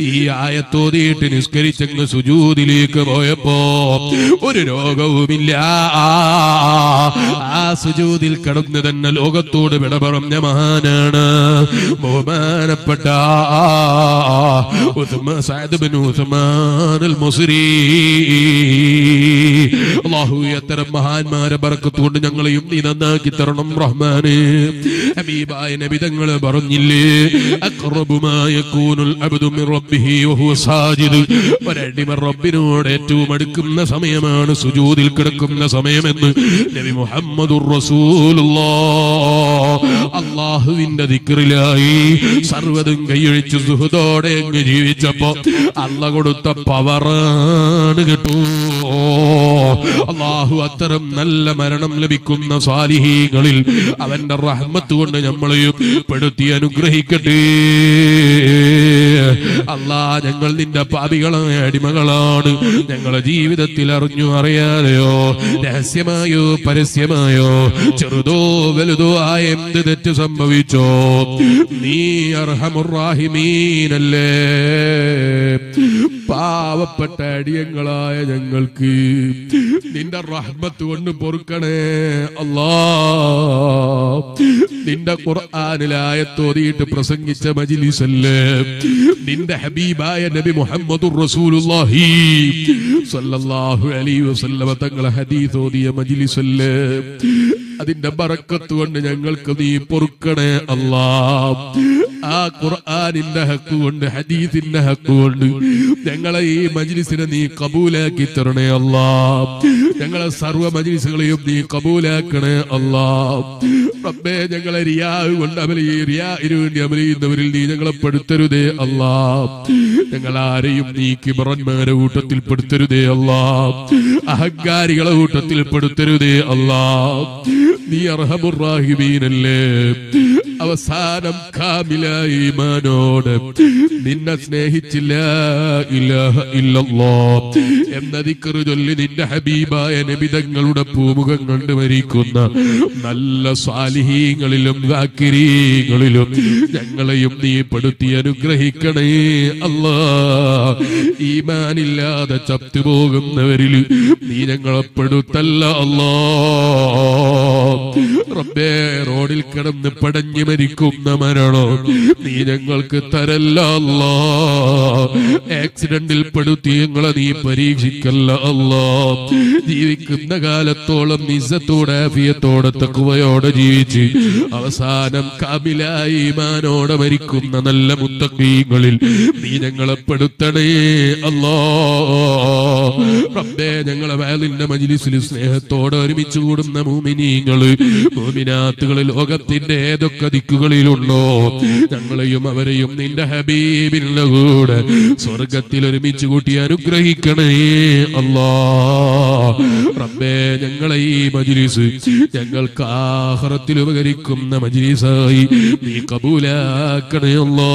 ഈ ആയത്തോതിയിട്ട് നിസ്കരിച്ചങ്ങ് സുജൂദിലേക്ക് പോയപ്പോ ഒരു രോഗവും ആ സുജൂദിൽ കടന്നു തന്നെ ലോകത്തോട് വിട പറഞ്ഞ മഹാനാണ് ബഹുമാനപ്പെട്ട സഅദ് ഇബ്നു ഉസ്മാനുൽ മസ്രി. അല്ലാഹു അത്തരം മഹാന്മാരെ ബർക്കത്ത് കൊണ്ട് ഞങ്ങളെയും നീ നന്നാക്കി തരണം റഹ്മാനെ. ഹബീബായ നബി തങ്ങൾ പറഞ്ഞില്ലേ, അഖറബു മാ യകൂനുൽ അബ്ദു മിൻ റബ്ബിഹി വഹുവ സാജിദ്. ഒരടിമ റബ്ബിനോട് ഏറ്റവും അടുക്കുന്ന സമയമാണ് സുജൂദിൽ കിടക്കുന്ന സമയമെന്ന് നബി മുഹമ്മദുർ റസൂലുള്ളാഹ്. അല്ലാഹുവിന്റെ ദിക്റിലായി സർവ്വതും കൈയൊഴിച്ച് സുഹൃതോടെ അങ്ങ് ജീവിച്ചപ്പോ അള്ള കൊടുത്ത പവറാണ് കേട്ടോ. അല്ലാഹു അത്തരം നല്ല മരണം ലഭിക്കുന്ന സാലിഹീങ്ങളിൽ അവന്റെ റഹ്മത്ത് കൊണ്ട് നമ്മളെയും പെടുത്തി അനുഗ്രഹിക്കട്ടെ അല്ലാ. ഞങ്ങൾ നിന്റെ പാപികളായ അടിമകളാണ്. ഞങ്ങളെ ജീവിതത്തിൽ അറിഞ്ഞു അറിയാതെയോ രഹസ്യമായോ പരസ്യമായോ ചെറുതോ വലുതോ ആയ എന്ത് തെറ്റ് സംഭവിച്ചോ നീ അർഹമുർ റഹീമീനല്ലേ. പാവപ്പെട്ട അടിയങ്ങളായ ഞങ്ങൾക്ക് നിന്റെ റഹ്മത്ത് കൊണ്ട് പൊറുക്കണേ അല്ലാ. നിന്റെ ഖുർആനിലായത്തോതിയിട്ട് പ്രസംഗിച്ച മജ്ലിസല്ലേ, നിന്റെ ഹബീബായ നബി മുഹമ്മദുർ റസൂലുള്ളാഹി സ്വല്ലല്ലാഹു അലൈഹി വസല്ലമ തങ്ങളെ ഹദീസ് ഓതിയ മജ്ലിസല്ലേ, അതിന്റെ ബറക്കത്ത് കൊണ്ട് ഞങ്ങൾക്ക് നീ പൊറുക്കണേ അല്ലാ. ആ ഖുർആനിന്റെ ഹക്ക് കൊണ്ട് ഹദീസിന്റെ ഹക്ക് കൊണ്ട് ഞങ്ങളെ ഈ മജ്ലിസിനെ നീ കബൂലാക്കി തരണേ അല്ലാ. ഞങ്ങളെ സർവ്വ മജ്ലിസുകളെയും നീ കബൂലാക്കണേ അല്ലാ. റബ്ബേ, ഞങ്ങളെ റിയാഹ് കൊണ്ട് അമലിയുന്നവരിൽ നീ ഞങ്ങളെ പെടുത്തരുതേ അല്ലാ. ഞങ്ങളാരെയും നീ കിബറന്മാരെ കൂട്ടത്തിൽ പെടുത്തരുതേ അല്ലാ. അഹങ്കാരികളെ കൂട്ടത്തിൽ പെടുത്തരുതേ അല്ലാ. നീ അർഹമുർ റഹീമീനല്ലേ. അവസാനം കാമിലായി ഈമാനോട് നിന്നെ സ്നേഹിച്ചില്ല ഇലാഹ ഇല്ലല്ലാഹ് എന്ന ദിക്ർ ചൊല്ലി നിന്റെ ഹബീബായ നബി തങ്ങളുടെ പൂമുഖം കണ്ട് മരിക്കുന്ന നല്ല സാലിഹീങ്ങളിലും ദാക്കിരീങ്ങളിലും ഞങ്ങളെയും നീ പെടുത്തി അനുഗ്രഹിക്കണേ അല്ലാ. ഈമാനില്ലാതെ ചത്തുപോകുന്നവരിൽ നീ ഞങ്ങളെ പെടുത്തല്ല അല്ലാ. റബ്ബേ, റോഡിൽ കിടന്ന് പടഞ്ഞു മരിക്കുന്ന മരണോ നീ ഞങ്ങൾക്ക് തരല്ല അല്ലാ. ആക്സിഡന്റിൽ പെടുത്തി ഞങ്ങളെ നീ പരീക്ഷിക്കല്ല അല്ലാ. ജീവിക്കുന്ന കാലത്തോളം ഇസ്സത്തോടെ ആഫിയത്തോടെ തഖ്വയോടെ ജീവിച്ച് അവസാനം കാമിലായി ഈമാനോടെ മരിക്കുന്ന നല്ല മുത്തഖീങ്ങളിൽ നീ ഞങ്ങളെ പെടുത്തണേ അല്ലാ. റബ്ബേ, ഞങ്ങളെ വയലിന്റെ മജ്ലിസിൽ സ്നേഹത്തോടെ ഒരുമിച്ച് കൂടുന്ന മുഅ്മിനീങ്ങള് മുഅ്മിനാത്തുകള് ലോകത്തിന്റെ ഏതൊക്കെ നിനക്കുകളിലുണ്ടോ? ഞങ്ങളെയും അവരെയും നിന്റെ ഹബീബിന്റെ കൂടെ സ്വർഗത്തിൽ ഒരുമിച്ച് കൂട്ടി അനുഗ്രഹിക്കണേ അല്ലാ. റബ്ബേ, ഞങ്ങളെ ഈ മജ്‌ലിസ് ഞങ്ങൾക്ക് ആഖിറത്തിൽ ഉപകരിക്കുന്ന മജ്‌ലിസായി നീ കബൂലാക്കണേ അല്ലാ.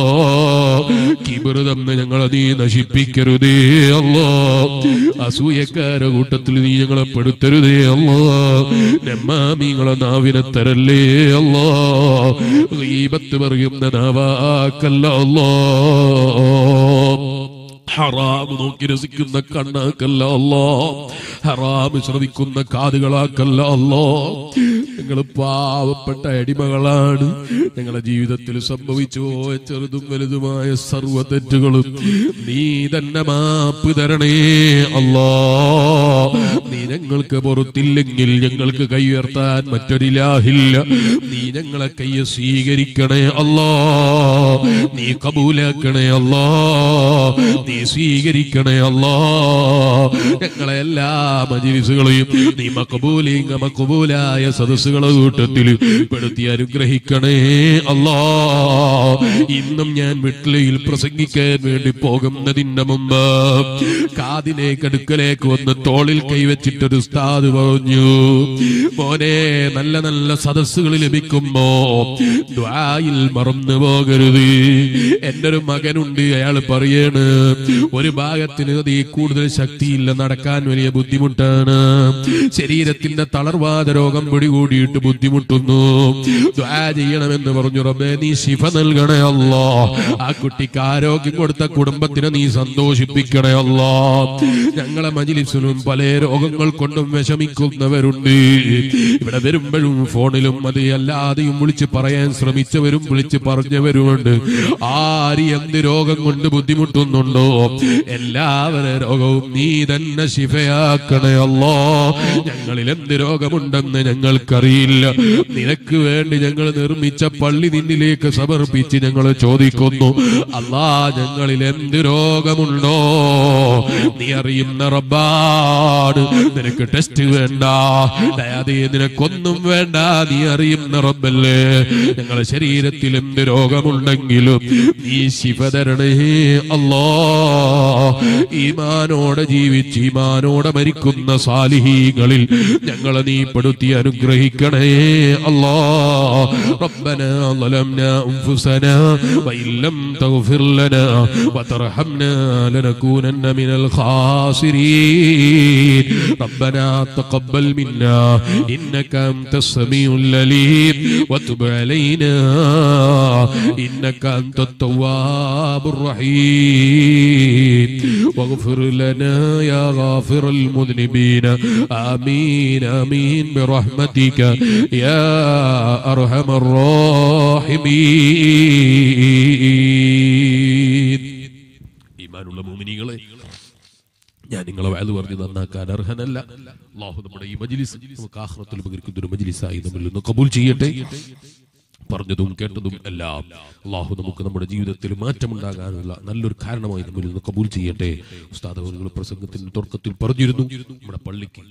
കിബ്റ് തന്ന് ഞങ്ങളെ നീ നശിപ്പിക്കരുതേ അല്ലാ. അസൂയക്കാര കൂട്ടത്തിൽ നീ ഞങ്ങളെ പെടുത്തരുതേ അല്ലാ. നമ്മാമികളെ നാവിനെ തരല്ലേ അല്ലാ. ഗീബത്ത് പറയുന്ന നാവാക്കല്ല അല്ലാ. ഹറാമ് നോക്കി രസിക്കുന്ന കണ്ണാക്കല്ല അല്ലാ. ഹറാമ് ശ്രവിക്കുന്ന കാതുകളാക്കല്ല അല്ലാ. ഞങ്ങൾ പാവപ്പെട്ട അടിമകളാണ്. ഞങ്ങളുടെ ജീവിതത്തിൽ സംഭവിച്ചു പോയ ചെറുതും വലുതുമായ സർവ്വ തെറ്റുകളും നീ തന്നെ മാപ്പ് തരണേ അല്ലാ. നീ ഞങ്ങൾക്ക് പുറത്തില്ലെങ്കിൽ ഞങ്ങൾക്ക് കൈയുയർത്താൻ മറ്റൊരിലാഹില്ല. നീ ഞങ്ങളെ കയ്യെ സ്വീകരിക്കണേ അല്ലാ. നീ കബൂലാക്കണേ അല്ലാ. നീ സ്വീകരിക്കണേ അല്ലാ. ഞങ്ങളെ എല്ലാ മജ്‌ലിസുകളെയും നീ മഖബൂലിൻ മഖബൂലായ സദസ്സുകളെ കൂട്ടത്തിൽ പെടുത്തി അനുഗ്രഹിക്കണേ അല്ലാ. ഇന്നും ഞാൻ വീട്ടിലയിൽ പ്രസംഗിക്കാൻ വേണ്ടി പോകുന്നതിന്റെ മുമ്പ് കാതിനെ കടുക്കലേക്ക് വന്ന് തോളിൽ കൈവച്ചിട്ടൊരു ഉസ്താദ് പറഞ്ഞു, മോനെ, നല്ല നല്ല സദസ്സുകൾ ലഭിക്കുമ്പോ ദുആയിൽ മറന്നു പോകരുത്. എൻ്റെ ഒരു മകനുണ്ട്, അയാൾ പറയാണ്, ഒരു ഭാഗത്തിന് നീ കൂടുതൽ ശക്തിയില്ല, നടക്കാൻ വലിയ ബുദ്ധിമുട്ടാണ്, ശരീരത്തിന്റെ തളർവാദ രോഗം പിടികൂടിയിട്ട് ബുദ്ധിമുട്ടുന്നു, ദുആ ചെയ്യണമെന്ന് പറഞ്ഞു. റബ്ബേ, നീ ശിഫ നൽകണേ അല്ലാ. ആ കുട്ടിക്ക് ആരോഗ്യം കൊടുത്ത കുടുംബത്തിനെ നീ സന്തോഷിപ്പിക്കണേ അല്ലാ. ഞങ്ങളെ മജ്‌ലിസിലും പല രോഗങ്ങൾ കൊണ്ടും വിഷമിക്കുന്നവരുണ്ട്. ഇവിടെ വരുമ്പോഴും ഫോണിലും അത് അല്ലാതെയും വിളിച്ച് പറയാൻ ശ്രമിച്ചവരും വിളിച്ച് പറഞ്ഞവരുമുണ്ട്. ആര് എന്ത് രോഗം കൊണ്ട് ബുദ്ധിമുട്ടുന്നുണ്ടോ എല്ലാവരും രോഗവും നീ തന്നെ ശിഫയാക്കണേ അല്ലാ. ഞങ്ങളിൽ എന്ത് രോഗമുണ്ടെന്ന് ഞങ്ങൾക്കറിയില്ല. നിനക്ക് വേണ്ടി ഞങ്ങൾ നിർമ്മിച്ച പള്ളി നിന്നിലേക്ക് സമർപ്പിച്ച് ഞങ്ങൾ ചോദിക്കുന്നു അല്ലാ, ഞങ്ങളിൽ എന്ത് രോഗമുണ്ടോ നീ അറിയുന്ന റബ്ബാണ്. നിനക്ക് ടെസ്റ്റ് വേണ്ട, ദയാദേ, നിനക്കൊന്നും വേണ്ട, നീ അറിയുന്ന റബ്ബല്ലേ. ഞങ്ങളെ ശരീരത്തിൽ എന്ത് രോഗമുണ്ടെങ്കിലും നീ ശിഫ തരണേ അല്ലാ. ഈമാനോടെ ജീവിച്ച് ഈമാനോടെ മരിക്കുന്ന സാലിഹീങ്ങളിൽ ഞങ്ങളെ നീ പെടുത്തി അനുഗ്രഹിക്കണേ അല്ലാ. റബ്ബനാ ളലംനാ അൻഫുസനാ വഇല്ലം തഗ്ഫിർ ലനാ വതർഹംനാ ലനകൂനന്ന മിനൽ ഖാസിരീൻ. റബ്ബനാ തഖബ്ബൽ മിന്നാ ഇന്നക അൻതസ് സമീഉൽ അലീം വതുബ് അലൈനാ ഇന്നക അൻതത് തവ്വാബുർ റഹീം വഗ്ഫിർ ലനാ യാ ഗാഫിറൽ മുദ്നിബീന. ആമീൻ ആമീൻ برحمتك يا أرحم الراحمين. ഈമാനുള്ള മുഅ്മിനീകളെ, ഞാൻ നിങ്ങളെ വഅദ് പറഞ്ഞു നന്നാക്കാൻ അർഹനല്ല. അല്ലാഹു നമ്മുടെ ഈ മജ്‌ലിസ് നമുക്ക് ആഖിറത്തിൽ ഉപകരിക്കുന്ന ഒരു മജ്‌ലിസായി നമ്മിൽ നിന്ന് കബൂൽ ചെയ്യട്ടെ. പറഞ്ഞതും കേട്ടതും എല്ലാം അല്ലാഹു നമുക്ക് നമ്മുടെ ജീവിതത്തിൽ മാറ്റമുണ്ടാകാനുള്ള നല്ലൊരു കാരണമായി നമ്മിൽ നിന്ന് കബൂൽ ചെയ്യട്ടെ. ഉസ്താദ് നിങ്ങൾ പ്രസംഗത്തിന്റെ തുടക്കത്തിൽ പറഞ്ഞിരുന്നു, നമ്മുടെ പള്ളിക്ക്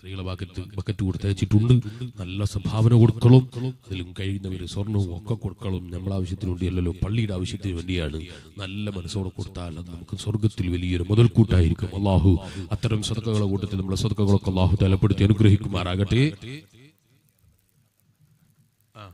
സ്ത്രീകളെ ബക്കറ്റ് ബക്കറ്റ് കൊടുത്തയച്ചിട്ടുണ്ട്. നല്ല സംഭാവന കൊടുക്കളും, അതിലും കഴിയുന്നവർ സ്വർണ്ണവും ഒക്കെ കൊടുക്കളും. നമ്മളെ ആവശ്യത്തിന് വേണ്ടിയല്ലോ, പള്ളിയുടെ ആവശ്യത്തിന് വേണ്ടിയാണ്. നല്ല മനസ്സോടെ കൊടുത്താൽ അത് നമുക്ക് സ്വർഗത്തിൽ വലിയൊരു മുതൽക്കൂട്ടായിരിക്കും. അല്ലാഹു അത്തരം സദഖകളുടെ കൂട്ടത്തിൽ നമ്മളെ സദഖകളൊക്കെ അല്ലാഹു തലപ്പെടുത്തി അനുഗ്രഹിക്കുമാറാകട്ടെ.